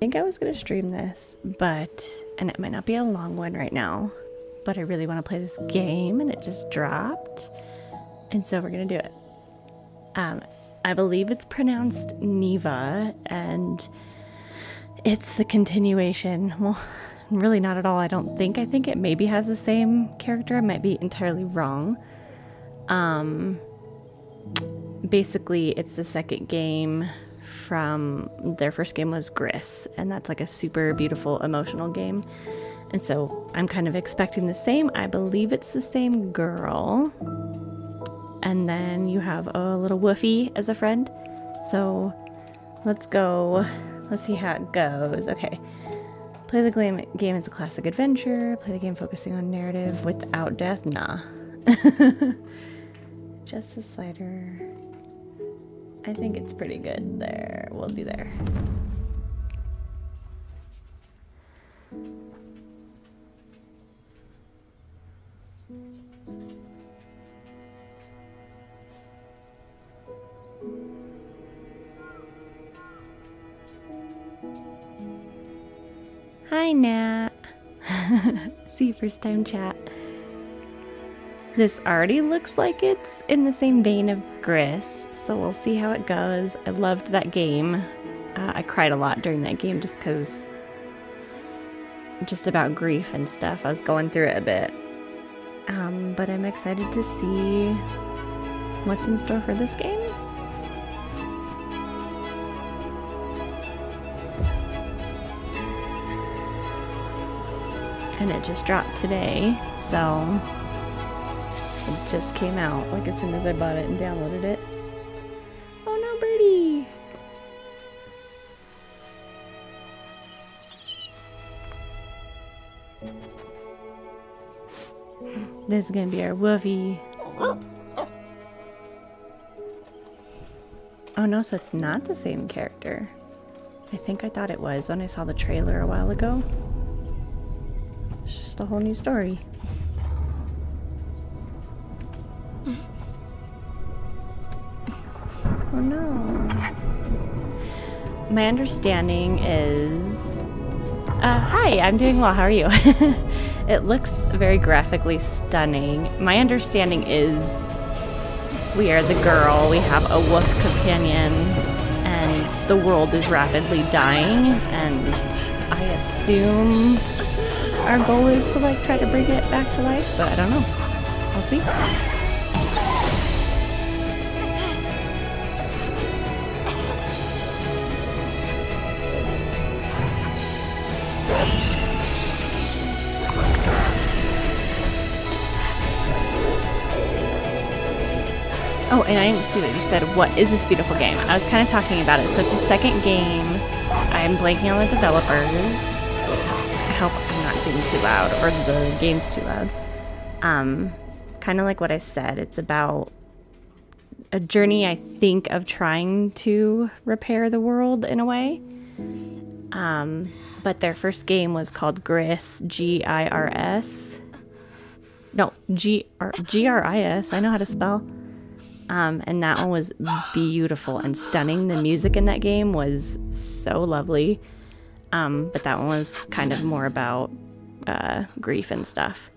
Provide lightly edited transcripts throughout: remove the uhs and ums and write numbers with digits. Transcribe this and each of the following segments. I think I was gonna stream this, but, and it might not be a long one right now, but I really want to play this game and it just dropped, and so we're gonna do it. I believe it's pronounced Neva, and it's the continuation. Well, really not at all, I don't think. I think it maybe has the same character. I might be entirely wrong. Basically, it's the second game from their first game was Gris, and that's like a super beautiful emotional game, and so I'm kind of expecting the same. I believe it's the same girl, and then you have a little woofy as a friend. So let's go, let's see how it goes. Okay, play the game as a classic adventure, play the game focusing on narrative without death. Nah. Just a slider. I think it's pretty good there. We'll be there. Hi, Nat. See you first time chat. This already looks like it's in the same vein of Gris, so we'll see how it goes. I loved that game. I cried a lot during that game just because, just about grief and stuff. I was going through it a bit. But I'm excited to see what's in store for this game. And it just dropped today, so... It just came out like as soon as I bought it and downloaded it. Oh no, birdie! This is gonna be our woofy. Oh no, so it's not the same character. I think I thought it was when I saw the trailer a while ago. It's just a whole new story. Oh no. My understanding is... hi, I'm doing well, how are you? It looks very graphically stunning. My understanding is we are the girl, we have a wolf companion, and the world is rapidly dying, and I assume our goal is to like try to bring it back to life, but I don't know. We'll see. Oh, and I didn't see what you said. What is this beautiful game? I was kind of talking about it. So it's the second game. I'm blanking on the developers. I hope I'm not being too loud, or the game's too loud. Kind of like what I said. It's about a journey, I think, of trying to repair the world in a way. But their first game was called Gris, G-I-R-S. No, G-R-I-S. I know how to spell. And that one was beautiful and stunning. The music in that game was so lovely. But that one was kind of more about grief and stuff.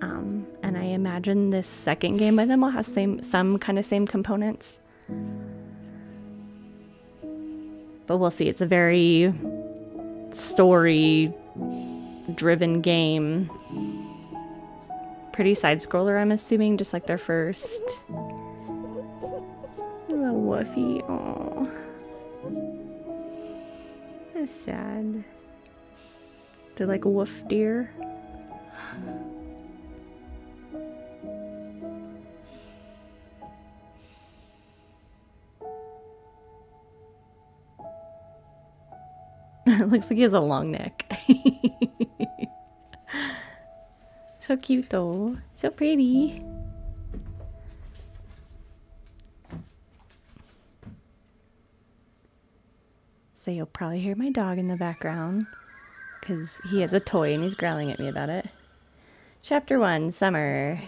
And I imagine this second game by them will have some kind of same components. But we'll see. It's a very story-driven game. Pretty side-scroller, I'm assuming, just like their first... Little woofy. Oh, that's sad. They're like woof deer. It looks like he has a long neck. So cute though. So pretty. So you'll probably hear my dog in the background because he has a toy and he's growling at me about it. Chapter 1, Summer.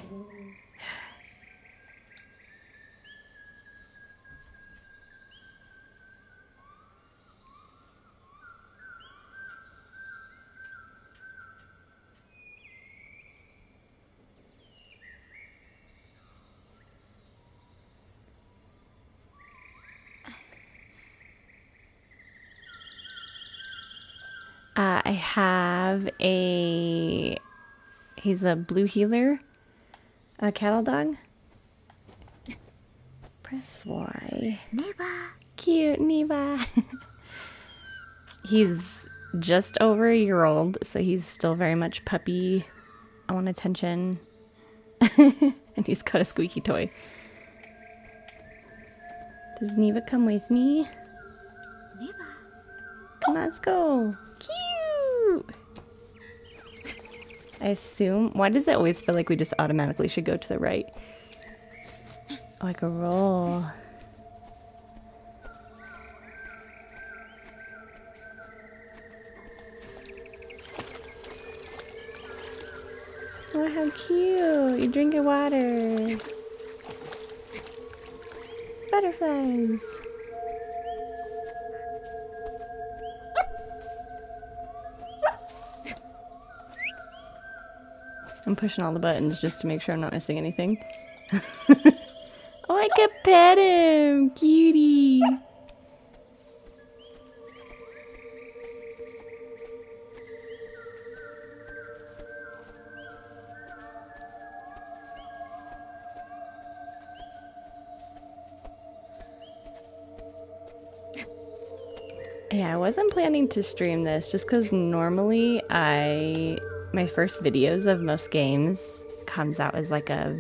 I have a... He's a blue heeler. A cattle dog. Press Y. Neva. Cute Neva. He's just over a year old, so he's still very much puppy. I want attention. And he's got a squeaky toy. Does Neva come with me? Neva. Come on, let's go. Cute! I assume... Why does it always feel like we just automatically should go to the right? Oh, I can roll. Oh, how cute! You're drinking water. Butterflies. I'm pushing all the buttons just to make sure I'm not missing anything. Oh, I could pet him! Cutie! Yeah, I wasn't planning to stream this just because normally my first videos of most games comes out as like a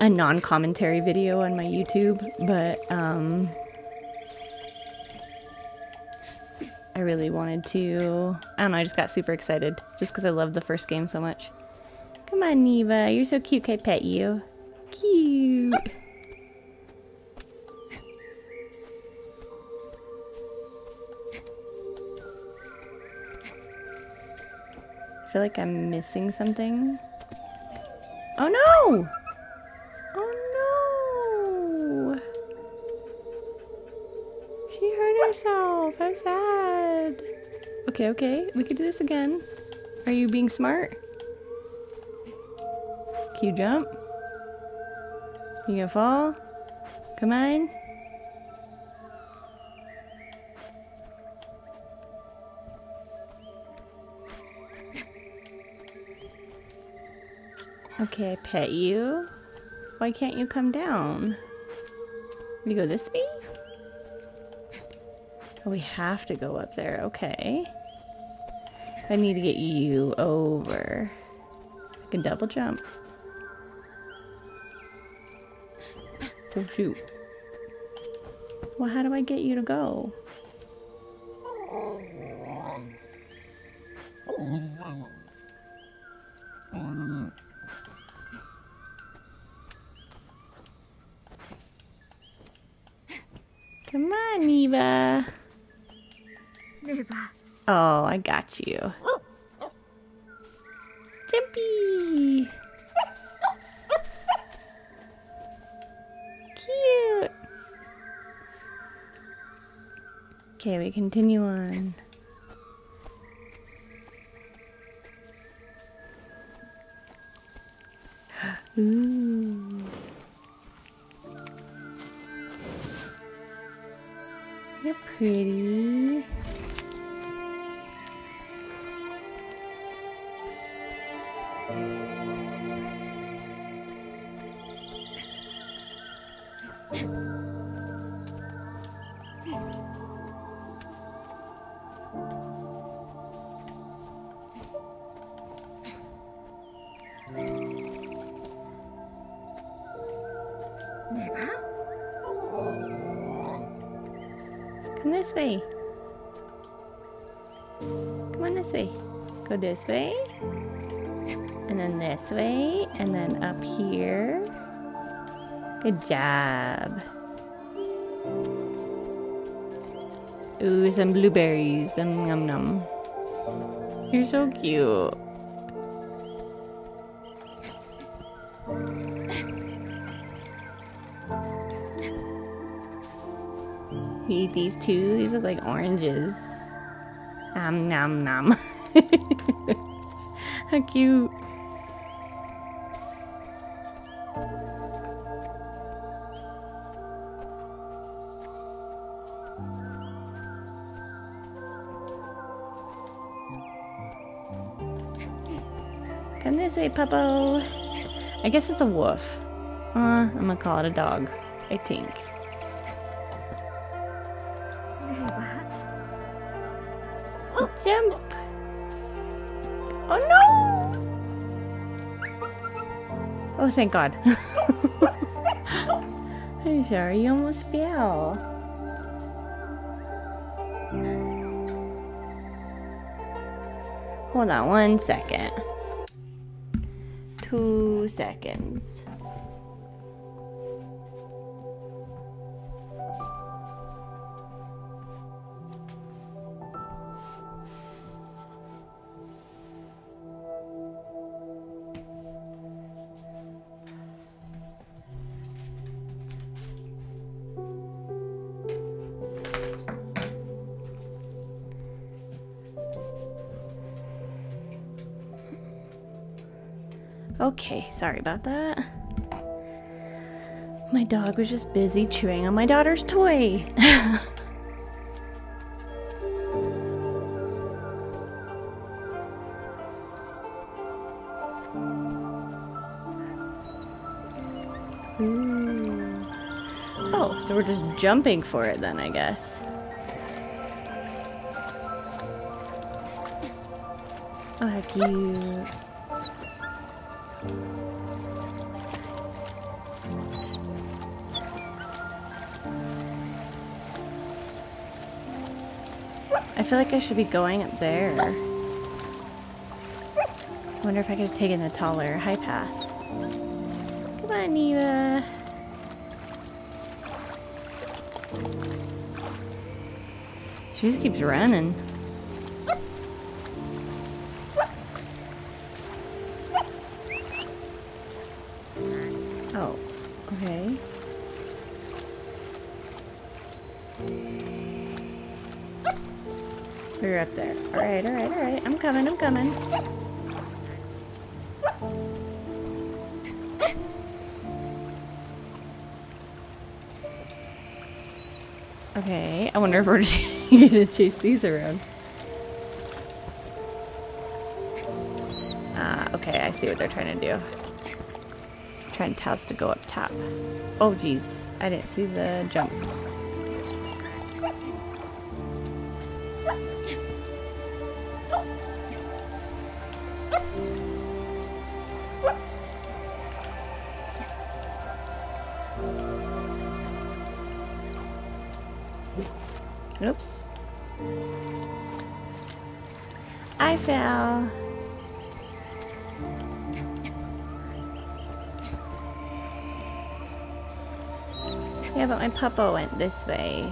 non-commentary video on my YouTube, but I really wanted to, I don't know, I just got super excited just because I love the first game so much. Come on, Neva, you're so cute, can I pet you? Cute! I feel like I'm missing something. Oh no! Oh no! She hurt herself! How sad! Okay, okay, we could do this again. Are you being smart? Can you jump? You gonna fall? Come on! Okay, I pet you. Why can't you come down? We go this way? Oh, we have to go up there. Okay. I need to get you over. I can double jump. Oh, shoot. Well, how do I get you to go? Come on, Neva. Neva. Oh, I got you. Tippy. Cute. Okay, we continue on. Ooh. You're pretty. This way. Come on this way. Go this way. And then this way. And then up here. Good job. Ooh, some blueberries. Nom nom. You're so cute. You eat these too? These look like oranges. Nom nom. How cute. Come this way, Puppo. I guess it's a wolf. I'm gonna call it a dog, I think. Oh, jump! Oh no! Oh, thank God. I'm sorry, you almost fell. Hold on 1 second. 2 seconds. Okay, sorry about that. My dog was just busy chewing on my daughter's toy. Ooh. Oh, so we're just jumping for it then, I guess. Oh, how cute. I feel like I should be going up there. I wonder if I could have taken the taller high path. Come on, Neva. She just keeps running. Up there. Alright, alright, alright. I'm coming, I'm coming. Okay, I wonder if we're just gonna chase these around. Ah, okay, I see what they're trying to do. Trying to tell us to go up top. Oh, geez. I didn't see the jump. Oops. I fell. Yeah, but my puppo went this way.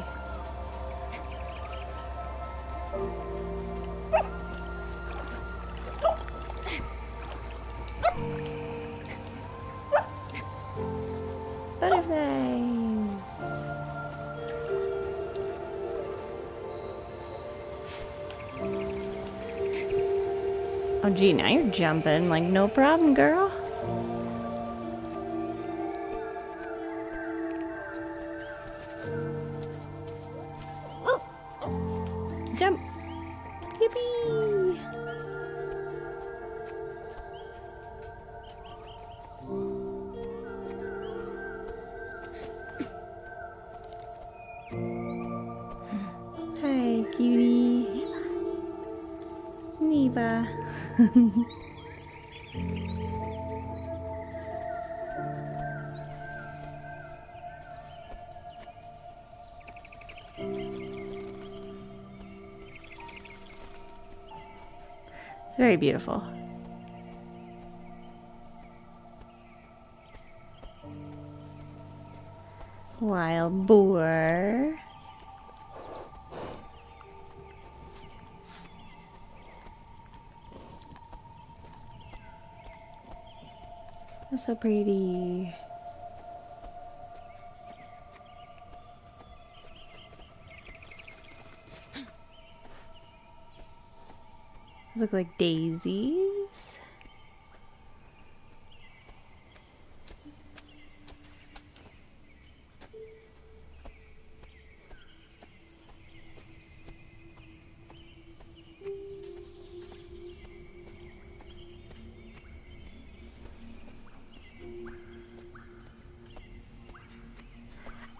Oh gee, now you're jumping, like no problem, girl. Jump! Yippee! Hi, cutie. Neva. It's very beautiful. Wild boar. That's so pretty. Look like daisies.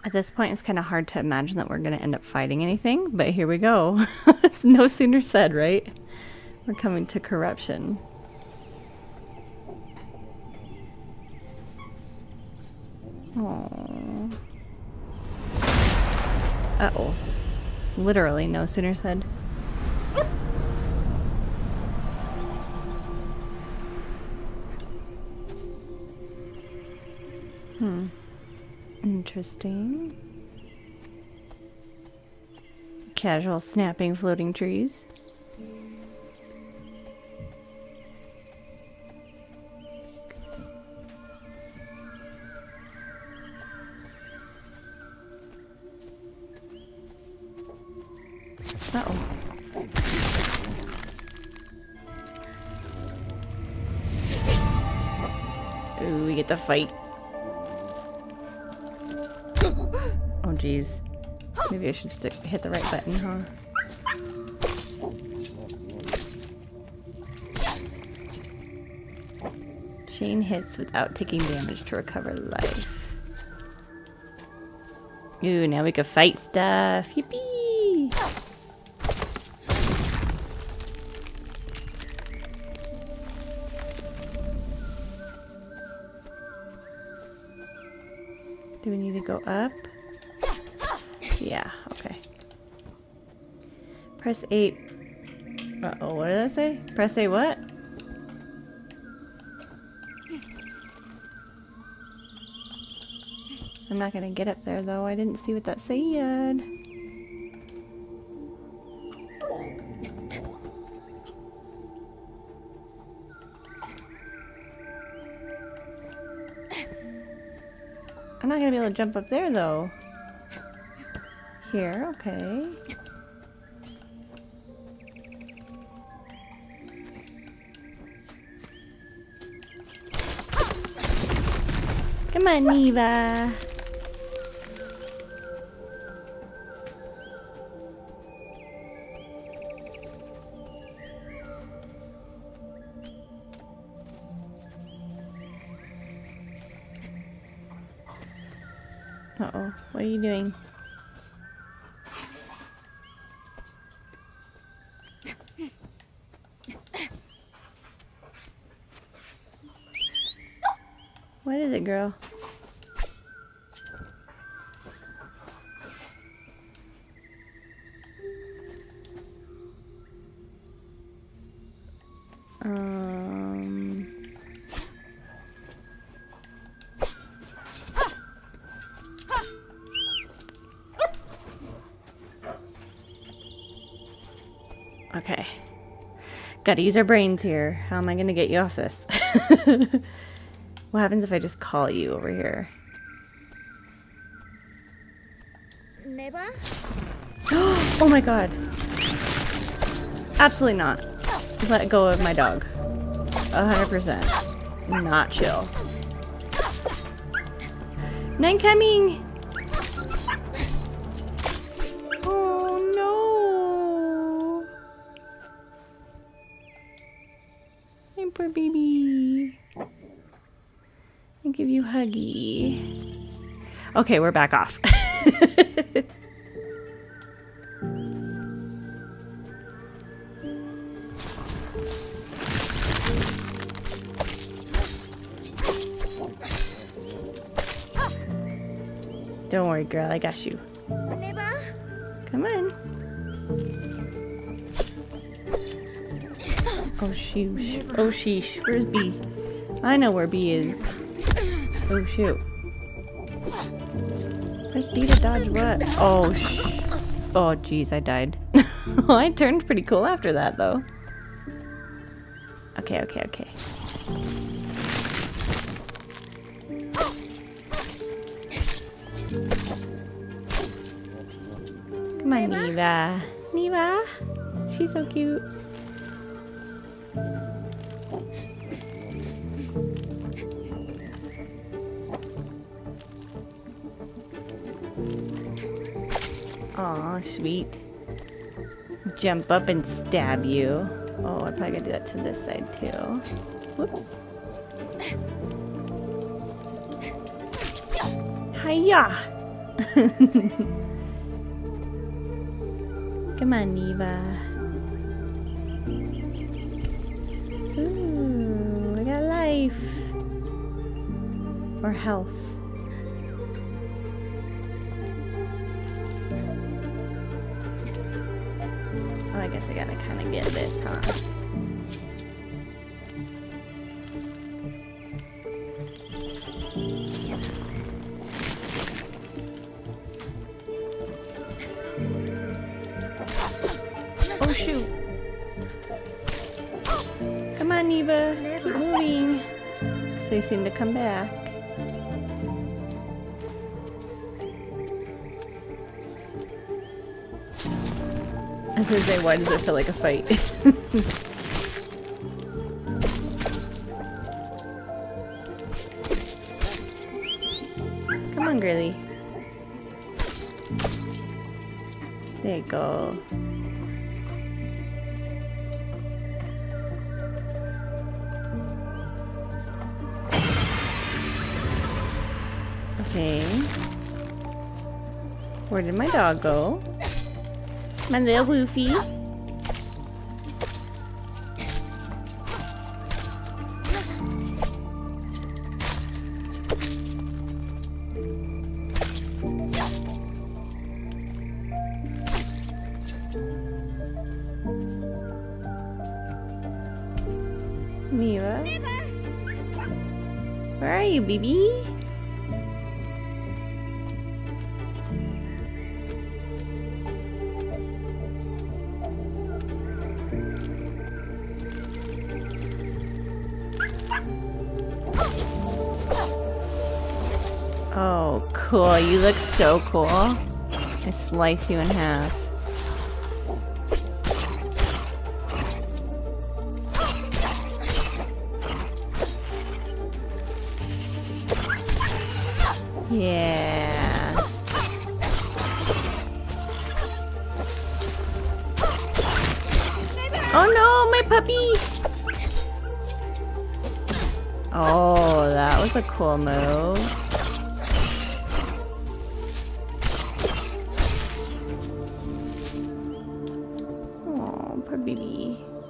At this point, it's kind of hard to imagine that we're going to end up fighting anything, but here we go. It's no sooner said, right? We're coming to corruption. Aww. Uh-oh. Literally no sooner said. Hmm. Interesting. Casual snapping floating trees. Uh-oh. Ooh, we get the fight. Oh, geez. Maybe I should hit the right button, huh? Shane hits without taking damage to recover life. Ooh, now we can fight stuff. Yippee! Do we need to go up? Yeah, okay. Press 8. Uh-oh, what did I say? Press 8 what? I'm not gonna get up there though, I didn't see what that said. I'm not gonna be able to jump up there though. Here, okay. Come on, Neva. Uh-oh, what are you doing? What is it, girl? Okay. Gotta use our brains here. How am I gonna get you off this? What happens if I just call you over here? Neva? Oh my god. Absolutely not. Let go of my dog. 100%. Not chill. None coming! Oh no! My poor baby. I'll give you huggy. Okay, we're back off. Don't worry, girl, I got you. Neva? Come on. Oh sheesh. Oh sheesh. Where's B? I know where B is. Oh shoot. Press B to dodge what? Oh sh. Oh jeez, I died. Well, I turned pretty cool after that though. Okay, okay, okay. Come on, Neva. Neva. She's so cute. Aw, sweet. Jump up and stab you. Oh, I probably gotta do that to this side too. Whoops. Hiya! Come on, Neva. Ooh, I got life. Or health. Oh, I guess I gotta kind of get this, huh? Oh, shoot. Come on, Neva. Keep moving. Because they seem to come back. I was gonna say, why does it feel like a fight? Come on, girly. There you go. Okay. Where did my dog go? My little woofy. Neva. Where are you, baby? Oh, cool. You look so cool. I slice you in half. Yeah. Oh no, my puppy! Oh, that was a cool move.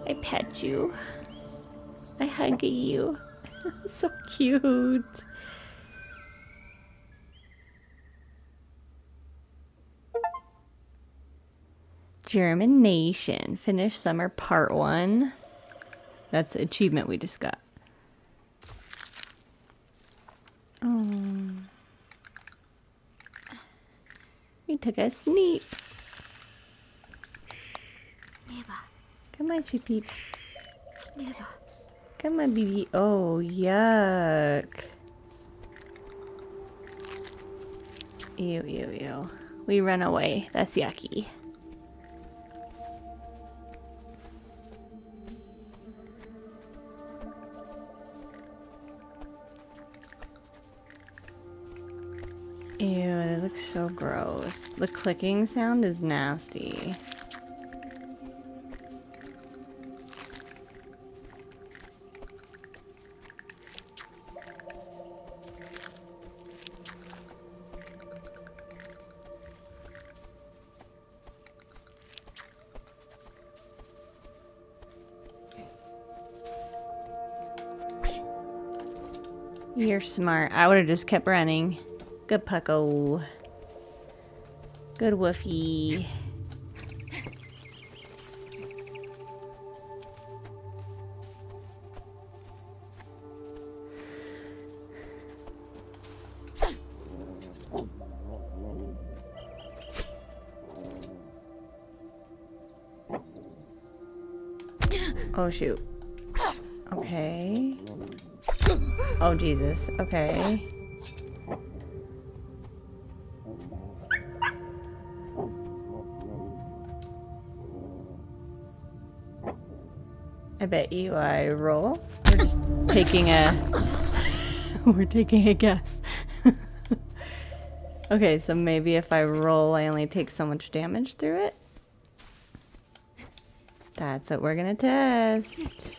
I pet you. I hug you. So cute. Germination. Finish summer part 1. That's the achievement we just got. Oh. We took a sneak. Come on, sweet peep. Neva. Come on, baby. Oh, yuck. Ew, ew, ew. We run away. That's yucky. Ew, that looks so gross. The clicking sound is nasty. You're smart. I would have just kept running. Good Pucko. Good Woofy. Oh, shoot. Okay. Oh, Jesus. Okay. I bet you I roll. We're just taking a... We're taking a guess. Okay, so maybe if I roll, I only take so much damage through it? That's what we're gonna test.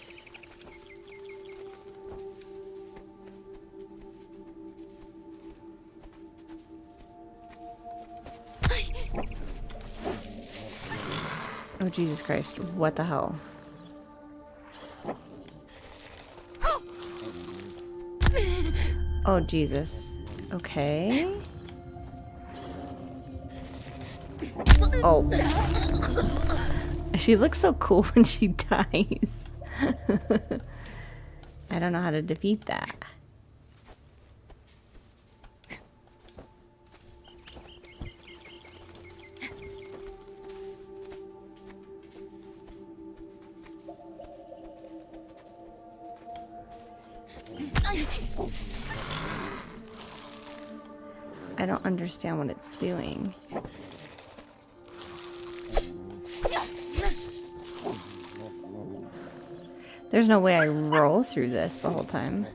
Jesus Christ, what the hell? Oh, Jesus. Okay. Oh. She looks so cool when she dies. I don't know how to defeat that. I don't understand what it's doing. There's no way I roll through this the whole time.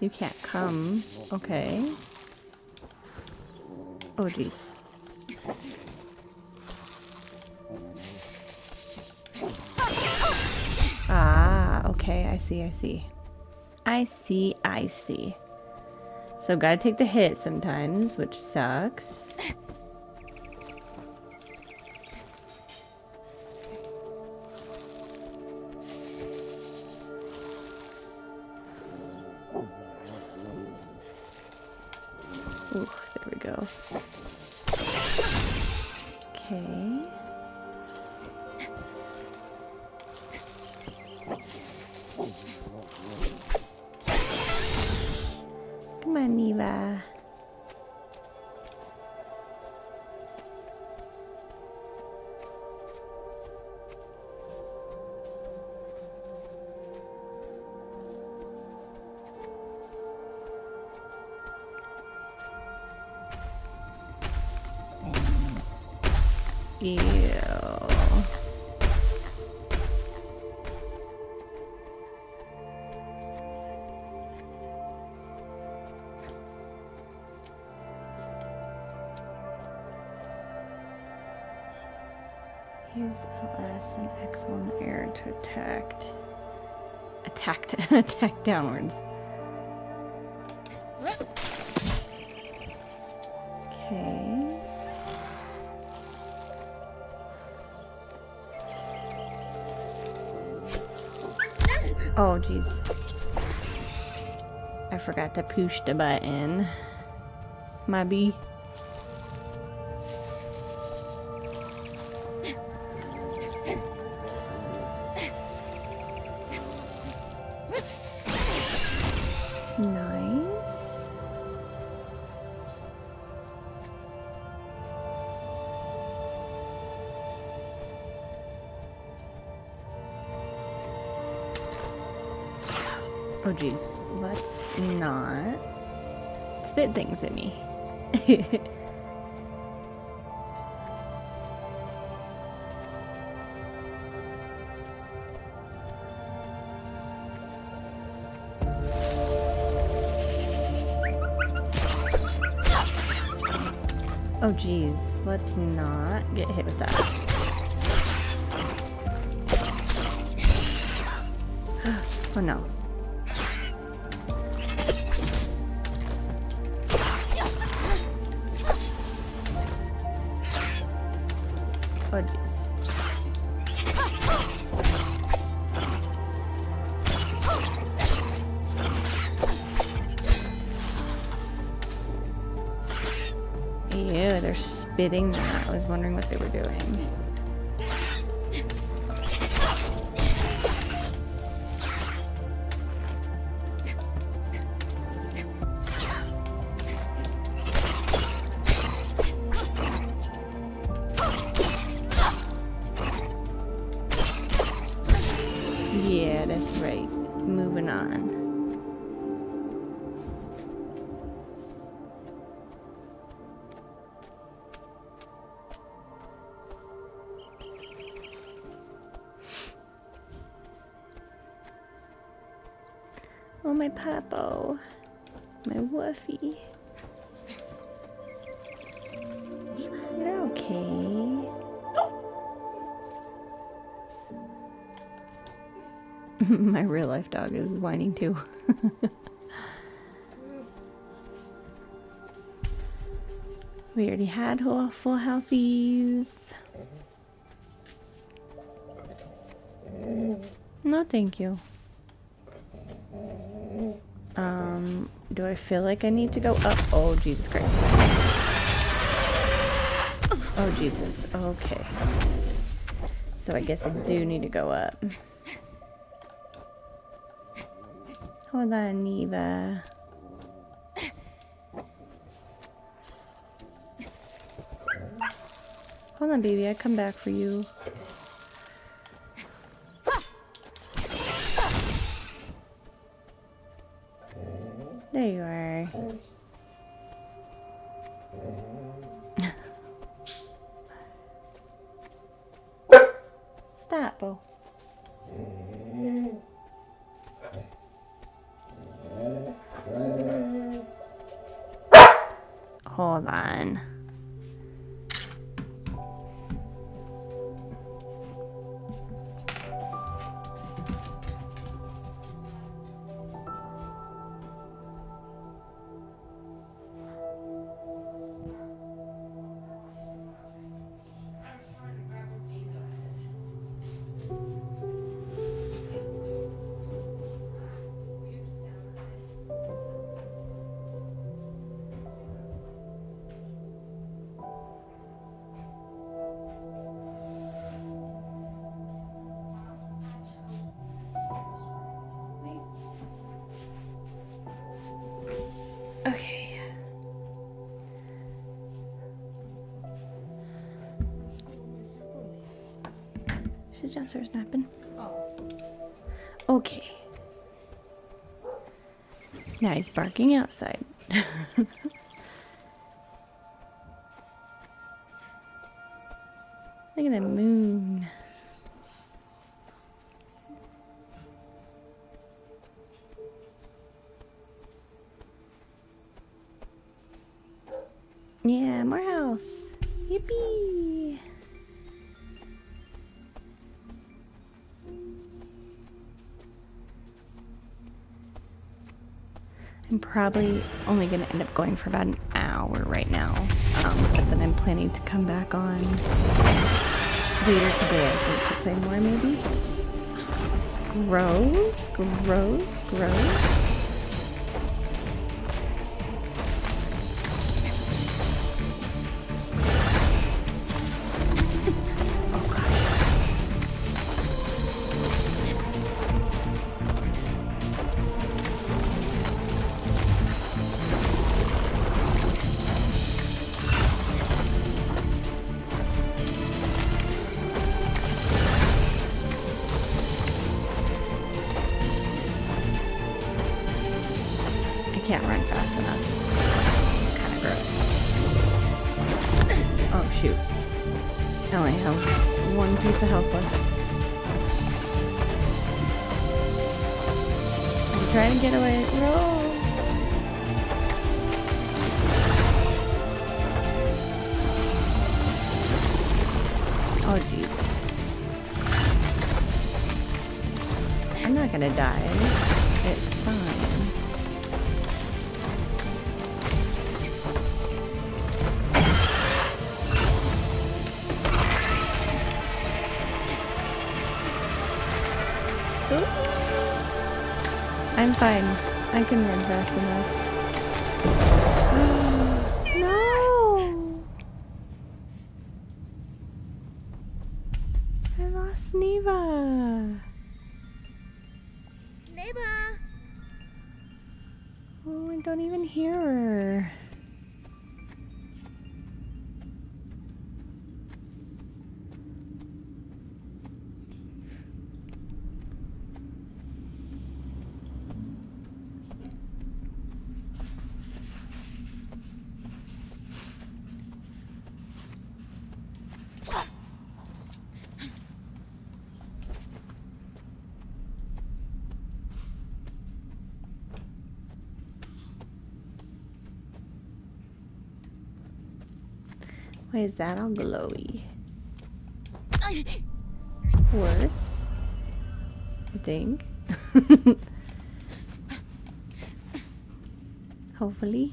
You can't come. Okay. Oh, jeez. Ah, okay. I see, I see. I see, I see. So I've got to take the hit sometimes, which sucks. Ooh, there we go. Okay. Come on, Neva. Ew. Use LS and X1 in the air to attack. Attack downwards. Oh, jeez. I forgot to push the button. My bee. Nice. Oh jeez, let's not spit things at me. Oh jeez, let's not get hit with that. Oh no. Bidding that. I was wondering what they were doing. Yeah, that's right. Moving on. Oh, my Papo, my Woofy. You're okay. My real life dog is whining too. We already had full healthies. No, thank you. Do I feel like I need to go up? Oh, Jesus Christ. Oh, Jesus. Okay. So I guess I do need to go up. Hold on, Neva. Hold on, baby. I come back for you. There you are. Stop, Bo. Hold on. Downstairs napping. Okay. Now he's barking outside. Look at the moon. Yeah, more house. Yippee! I'm probably only going to end up going for about an hour right now, but then I'm planning to come back on later today, I think, to play more, maybe? Gross, gross, gross. Can't run fast enough. It's kind of gross. Oh shoot. I only have one piece of health left. I'm trying to get away. Roll! Oh jeez. I'm not gonna die. It's fine. I'm fine. I can run fast enough. No! I lost Neva! Neva! Oh, I don't even hear her. Why is that all glowy? Worth? I think. Hopefully.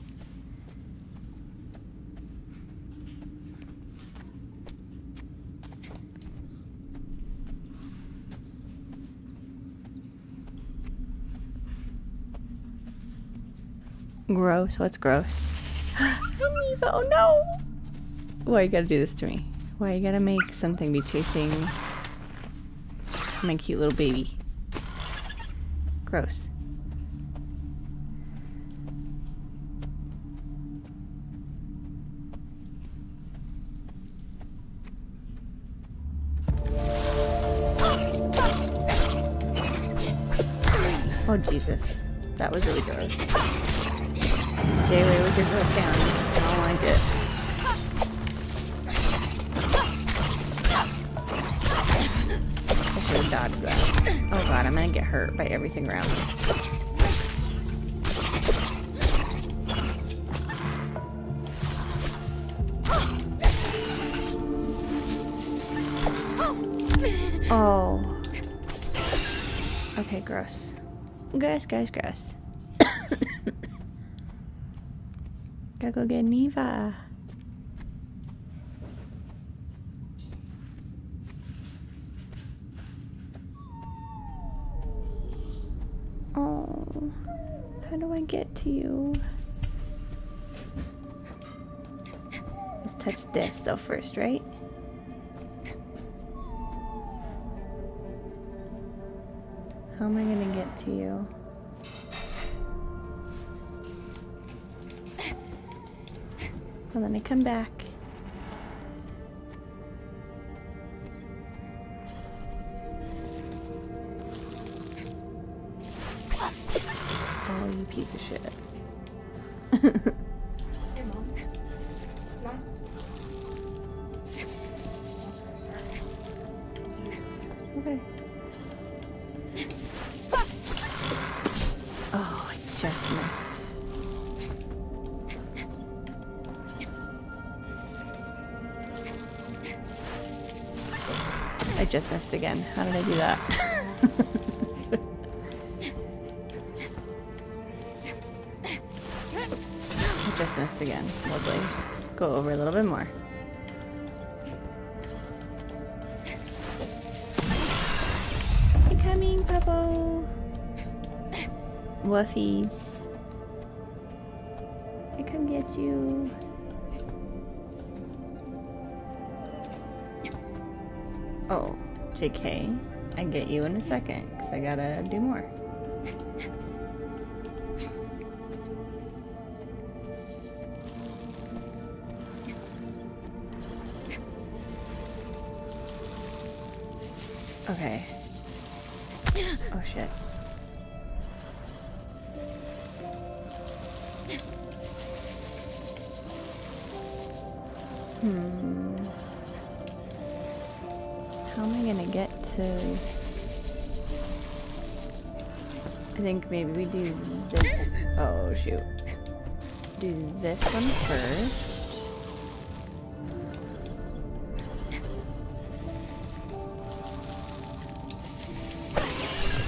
Gross. What's gross? Neva, oh no! Why you gotta do this to me? Why you gotta make something be chasing my cute little baby? Gross. Oh, Jesus. That was really gross. Stay away with your gross sounds. I don't like it. I should have dodged that. Oh god, I'm gonna get hurt by everything around me. Oh. Okay, gross. Grass, grass, grass. Gotta go get Neva. Oh, how do I get to you? Let's touch this though first, right? How am I gonna get to you? Well, then I come back. Oh, you piece of shit. Hey, Mom. Mom. Okay. Oh, I just missed. I just missed again. How did I do that? I just missed again. Lovely. Go over a little bit more. You're coming, Puppo. Woofies. I come get you. Oh, JK. I get you in a second, because I gotta do more. Okay. Oh shit. How am I gonna get to... I think maybe we do this... Oh shoot. Do this one first.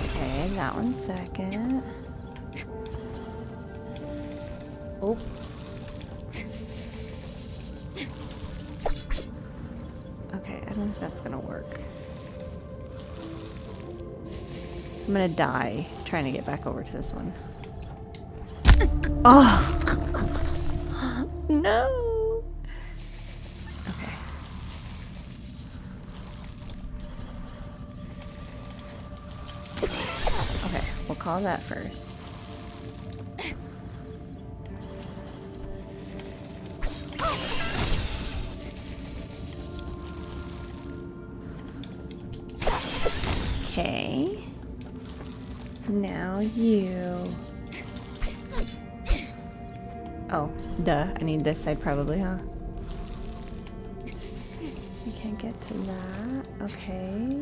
Okay, that one second. Oh. That's gonna work. I'm gonna die trying to get back over to this one. Oh! No! Okay. Okay, we'll call that first. Okay, now you... Oh, duh, I need this side probably, huh? I can't get to that, okay.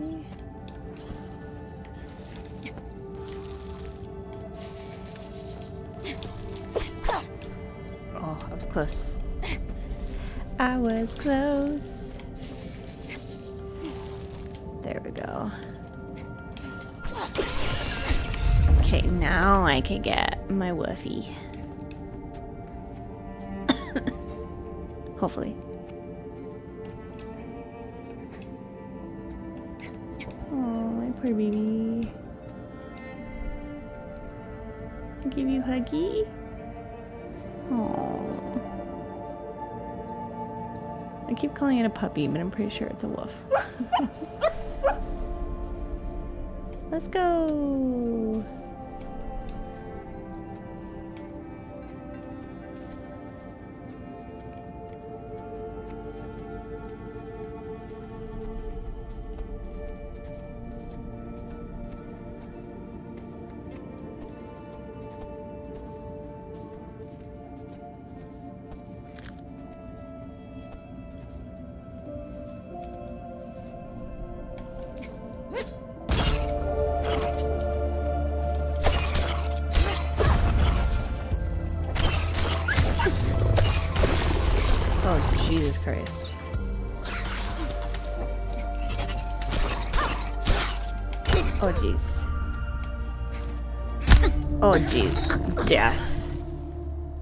Oh, I was close. I was close. There we go. Okay, now I can get my woofie. Hopefully. Oh, my poor baby. Give you huggy? Aww. I keep calling it a puppy, but I'm pretty sure it's a wolf. Let's go.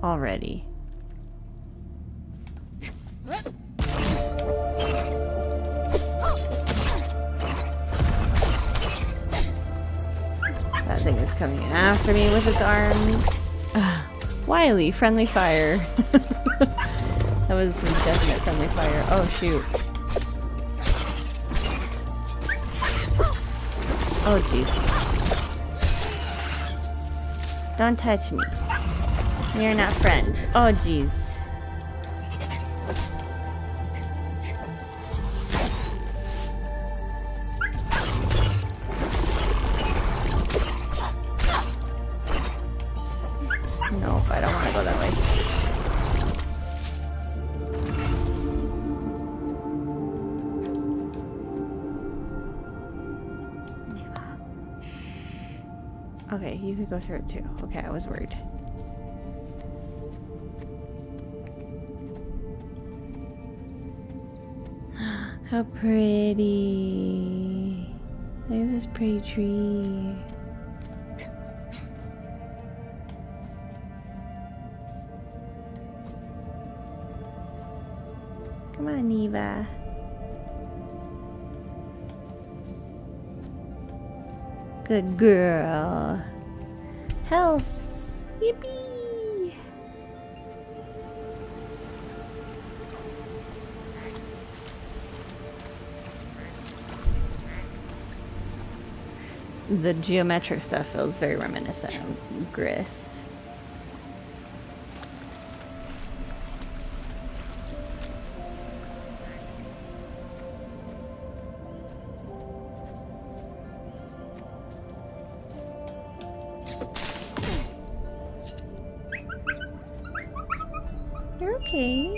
Already. That thing is coming after me with its arms. Wily, friendly fire. That was some definite friendly fire. Oh shoot. Oh jeez. Don't touch me. You're not friends. Oh, jeez. Nope, I don't want to go that way. Okay, you could go through it too. Okay, I was worried. How pretty. Look at this pretty tree. Come on, Neva. Good girl. Health. Yippee. The geometric stuff feels very reminiscent of Gris. You're okay.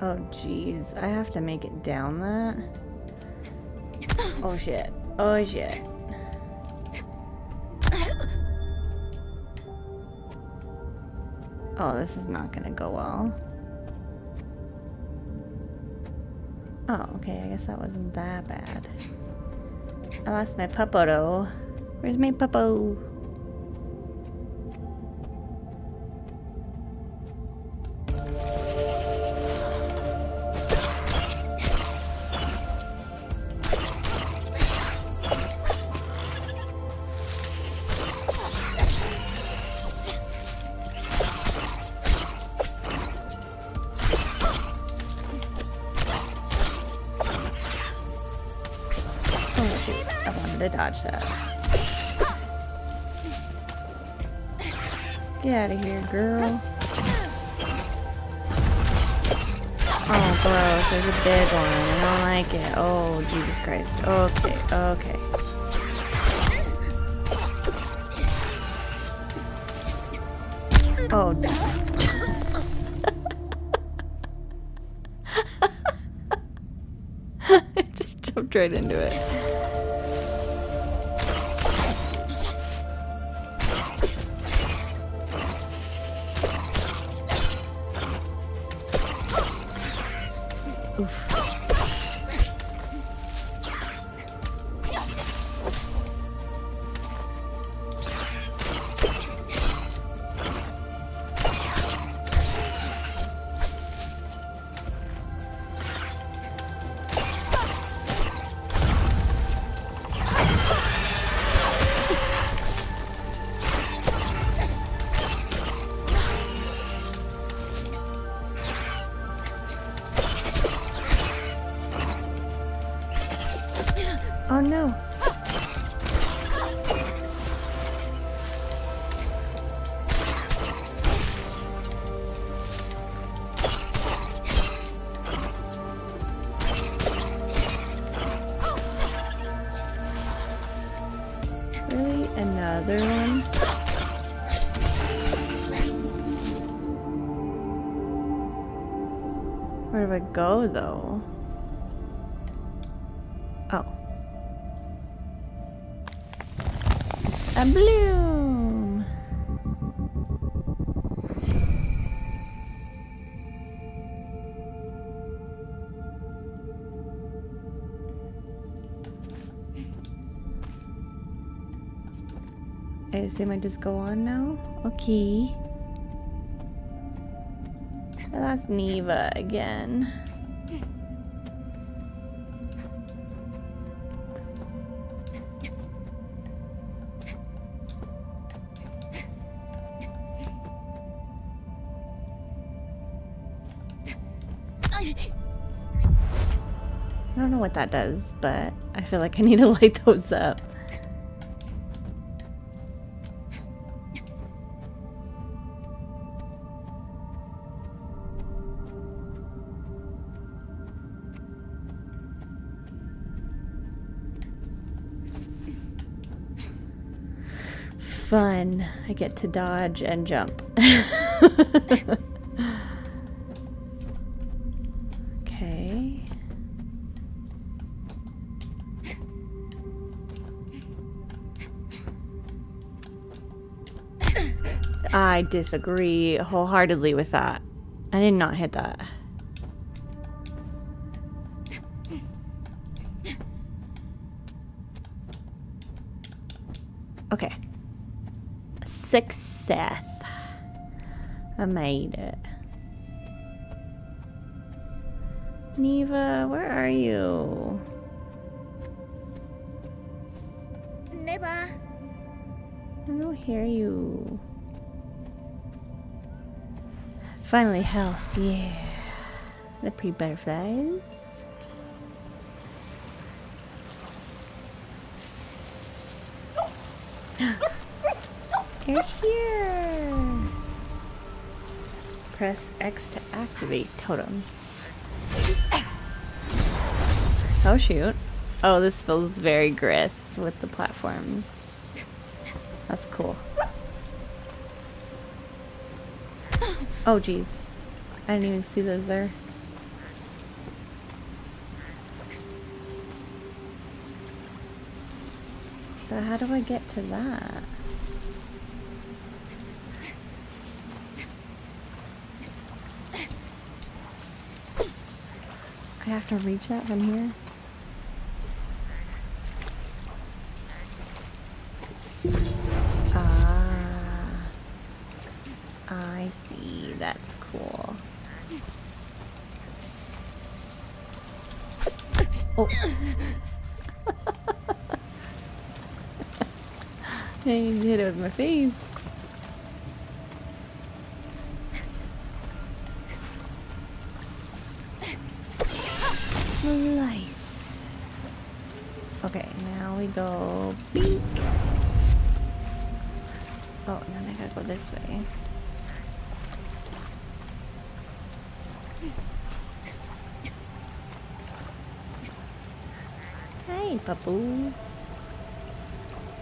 Oh geez, I have to make it down that. Oh shit. Oh shit. Oh, this is not gonna go well. Oh, okay, I guess that wasn't that bad. I lost my puppo though. Where's my puppo? Get out of here, girl. Oh, gross. There's a big one. I don't like it. Oh, Jesus Christ. Okay, okay. Oh, I just jumped right into it. Oh no. Really? Another one? Where do I go though? Oh. A bloom! I assume I just go on now? Okay. That's Neva again. I don't know what that does, but I feel like I need to light those up. Fun. I get to dodge and jump. Okay. I disagree wholeheartedly with that. I did not hit that. Okay. Success. I made it. Neva, where are you? Neva. I don't hear you. Finally health, yeah. The pretty butterflies. You're here! Press X to activate totem. Oh shoot. Oh, this feels very Gris with the platforms. That's cool. Oh geez. I didn't even see those there. But how do I get to that? I have to reach that from here. Ah, I see. That's cool. Oh. I hit it with my face. Nice. Okay, now we go beak. Oh, and then I gotta go this way. Hey, Papu.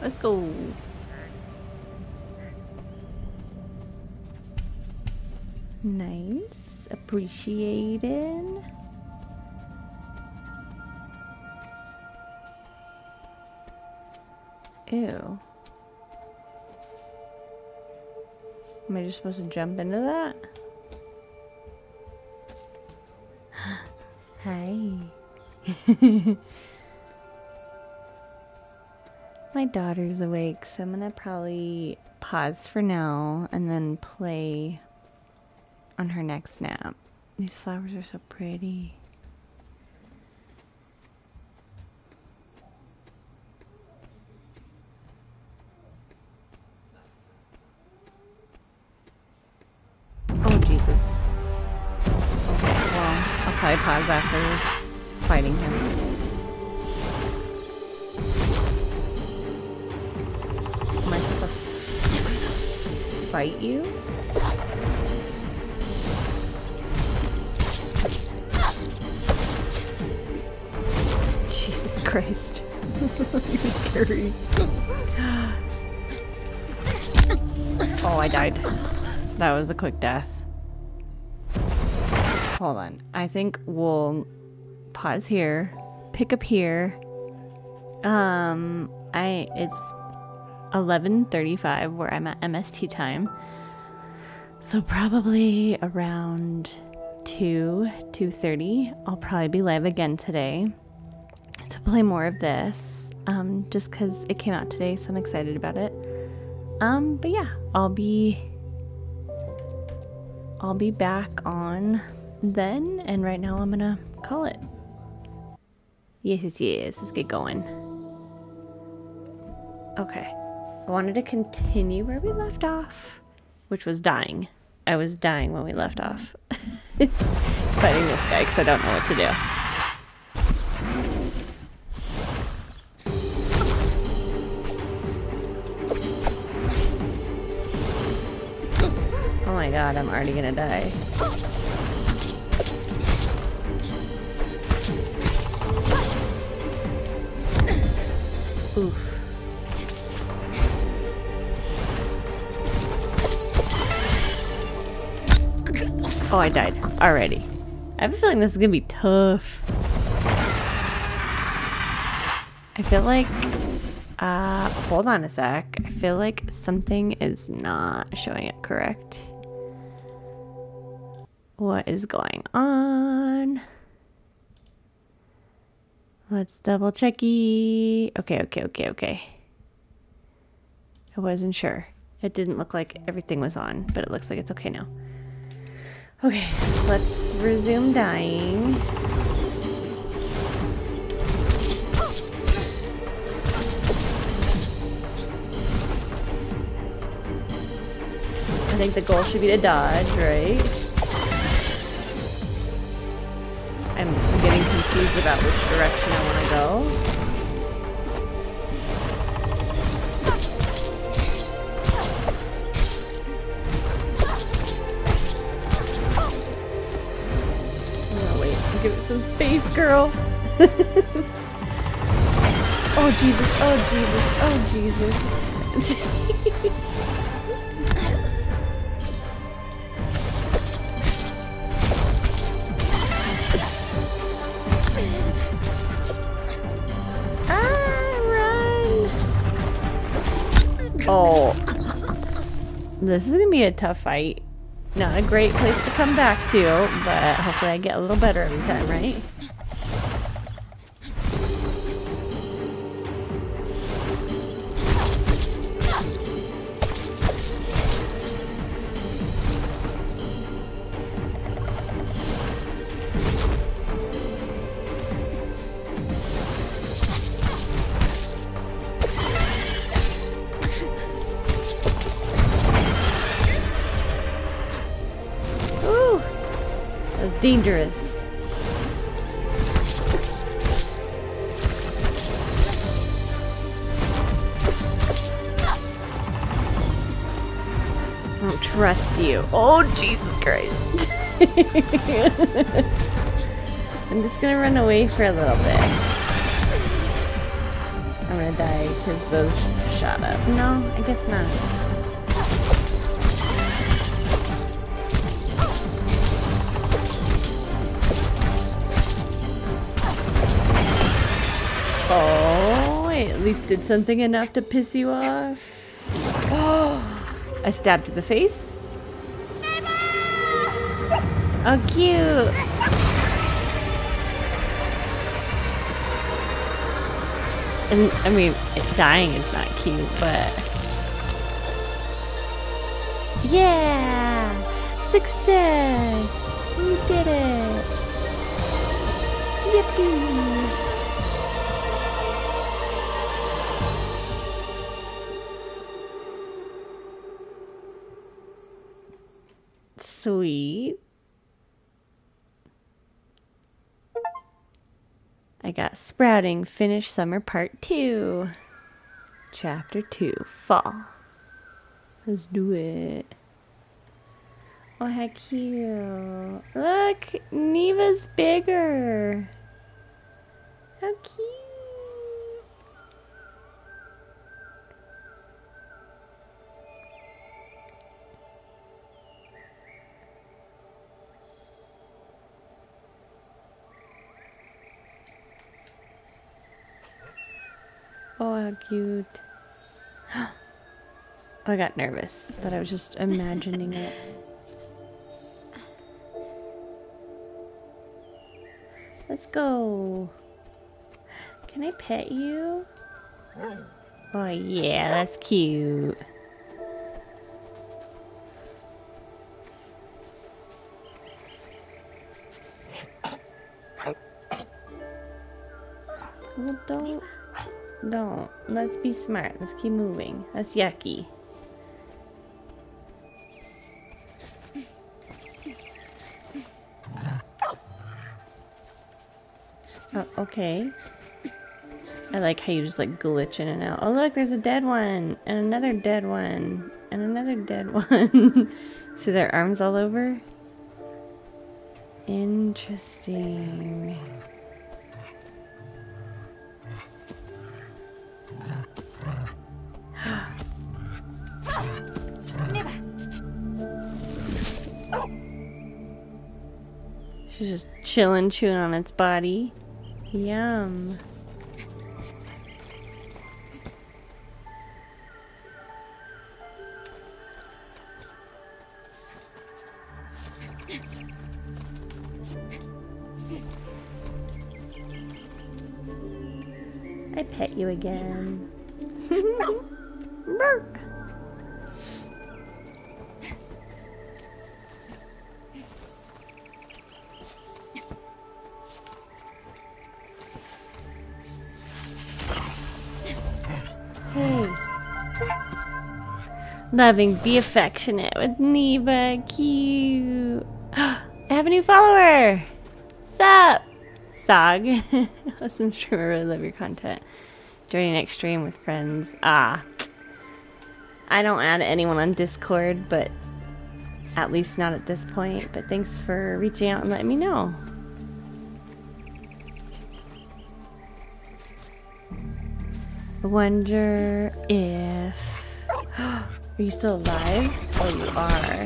Let's go. Nice. Appreciated. Ew. Am I just supposed to jump into that? Hi. My daughter's awake, so I'm gonna probably pause for now and then play on her next nap. These flowers are so pretty. After fighting him. fight you? Jesus Christ. You're scary. Oh, I died. That was a quick death. Hold on. I think we'll pause here. Pick up here. It's 11:35 where I'm at MST time. So probably around 2:30. I'll probably be live again today to play more of this. Just because it came out today, so I'm excited about it. But yeah, I'll be back on then, and right now I'm gonna call it. Yes, let's get going. Okay. I wanted to continue where we left off, which was dying. I was dying when we left off. Fighting this guy because I don't know what to do. Oh my god, I'm already gonna die. Oof. Oh, I died already. I have a feeling this is gonna be tough. I feel like... hold on a sec. I feel like something is not showing up correct. What is going on? Let's double checky. Okay. I wasn't sure. It didn't look like everything was on, but it looks like it's okay now. Okay, let's resume dying. I think the goal should be to dodge, right? I'm getting confused about which direction I want to go. Give it some space, girl. Oh Jesus. Run. Oh. This is gonna be a tough fight. Not a great place to come back to, but hopefully I get a little better every time, right? Dangerous. I don't trust you. Oh, Jesus Christ. I'm just gonna run away for a little bit. I'm gonna die because those shot up. No, I guess not. Oh, I at least did something enough to piss you off. Oh, I stabbed to the face. Neva! Oh, cute. And I mean, dying is not cute, but yeah, success. You did it. Yippee. Sweet. I got Sprouting, Finish Summer Part 2. Chapter 2, Fall. Let's do it. Oh, heck cute. Look, Neva's bigger. How cute. Oh, how cute. I got nervous that I was just imagining it. Let's go. Can I pet you? Oh yeah, that's cute. Well, don't. Let's be smart. Let's keep moving. That's yucky. Oh, okay. I like how you just like glitch in and out. Oh look, there's a dead one! And another dead one! And another dead one! See their arms all over? Interesting. She's just chilling, chewing on its body. Yum. I pet you again. Loving, be affectionate with Neva. Cute. I have a new follower. Sup, Sog. Awesome streamer. Really love your content. Joining next stream with friends. Ah, I don't add anyone on Discord, but at least not at this point. But thanks for reaching out and letting me know. I wonder if. Are you still alive? Oh, you are.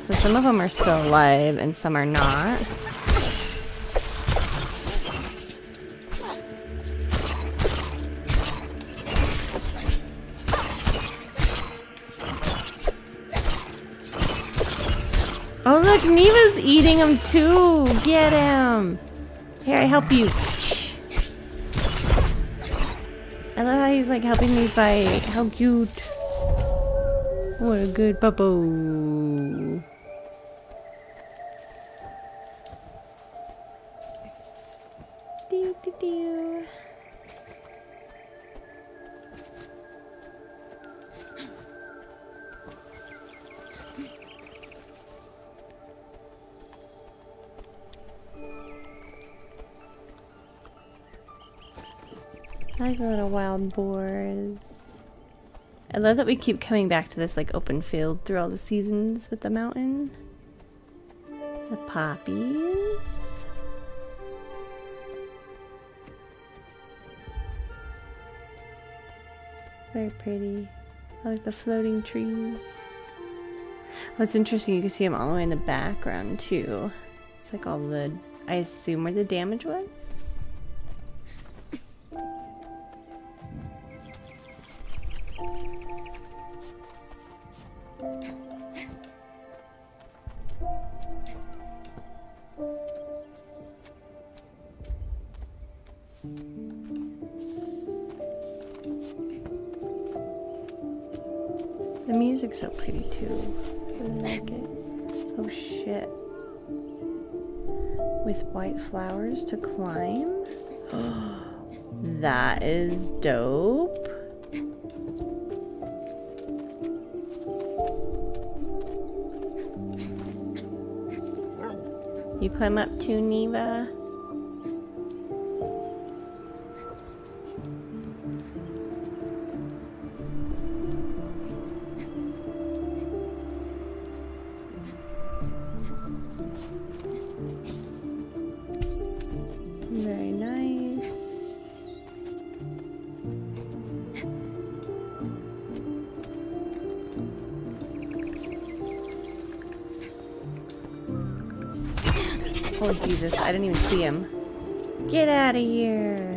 So some of them are still alive and some are not. Oh look, Neva's eating him too! Get him! Here, I help you. I love how he's like helping me fight. How cute. What a good puppo. Doo-doo-doo. I like the little wild boars. I love that we keep coming back to this like open field through all the seasons with the mountain. The poppies. Very pretty. I like the floating trees. What's interesting, you can see them all the way in the background too. It's like all the, I assume where the damage was. The music's so pretty too. I really like it. Oh shit. With white flowers to climb? That is dope. You climb up too, Neva? Very nice. Oh, Jesus, I didn't even see him. Get out of here.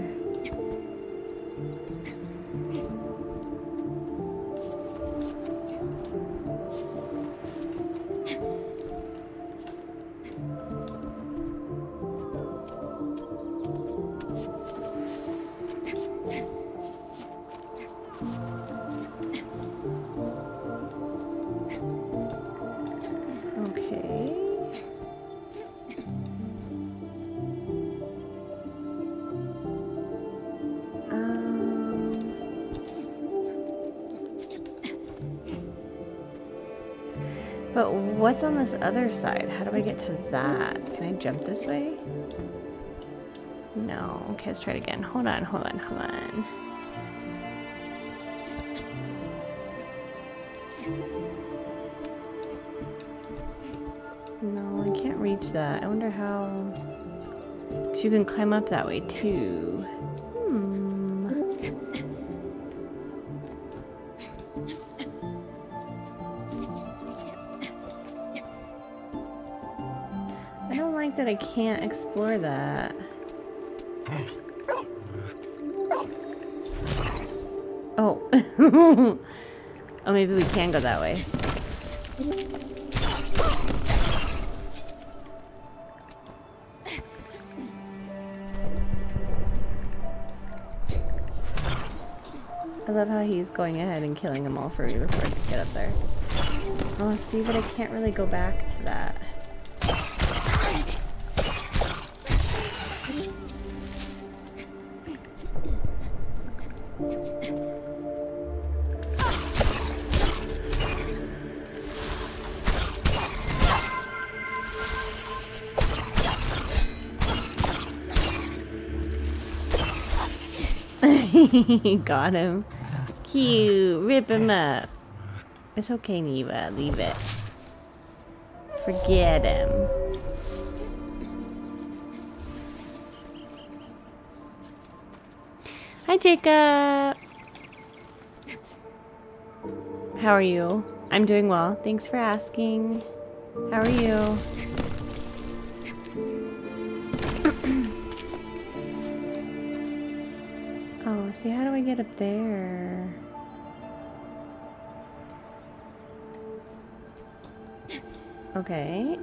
What's on this other side? How do I get to that? Can I jump this way? No. Okay, let's try it again. Hold on, hold on, hold on. No, I can't reach that. I wonder how... 'Cause you can climb up that way too. I can't explore that. Oh. Oh, maybe we can go that way. I love how he's going ahead and killing them all for you before I could get up there. Oh, see, but I can't really go back to that. Got him. Cute. Rip him up. It's okay, Neva. Leave it. Forget him. Hi, Jacob. How are you? I'm doing well. Thanks for asking. How are you? See, how do I get up there? Okay,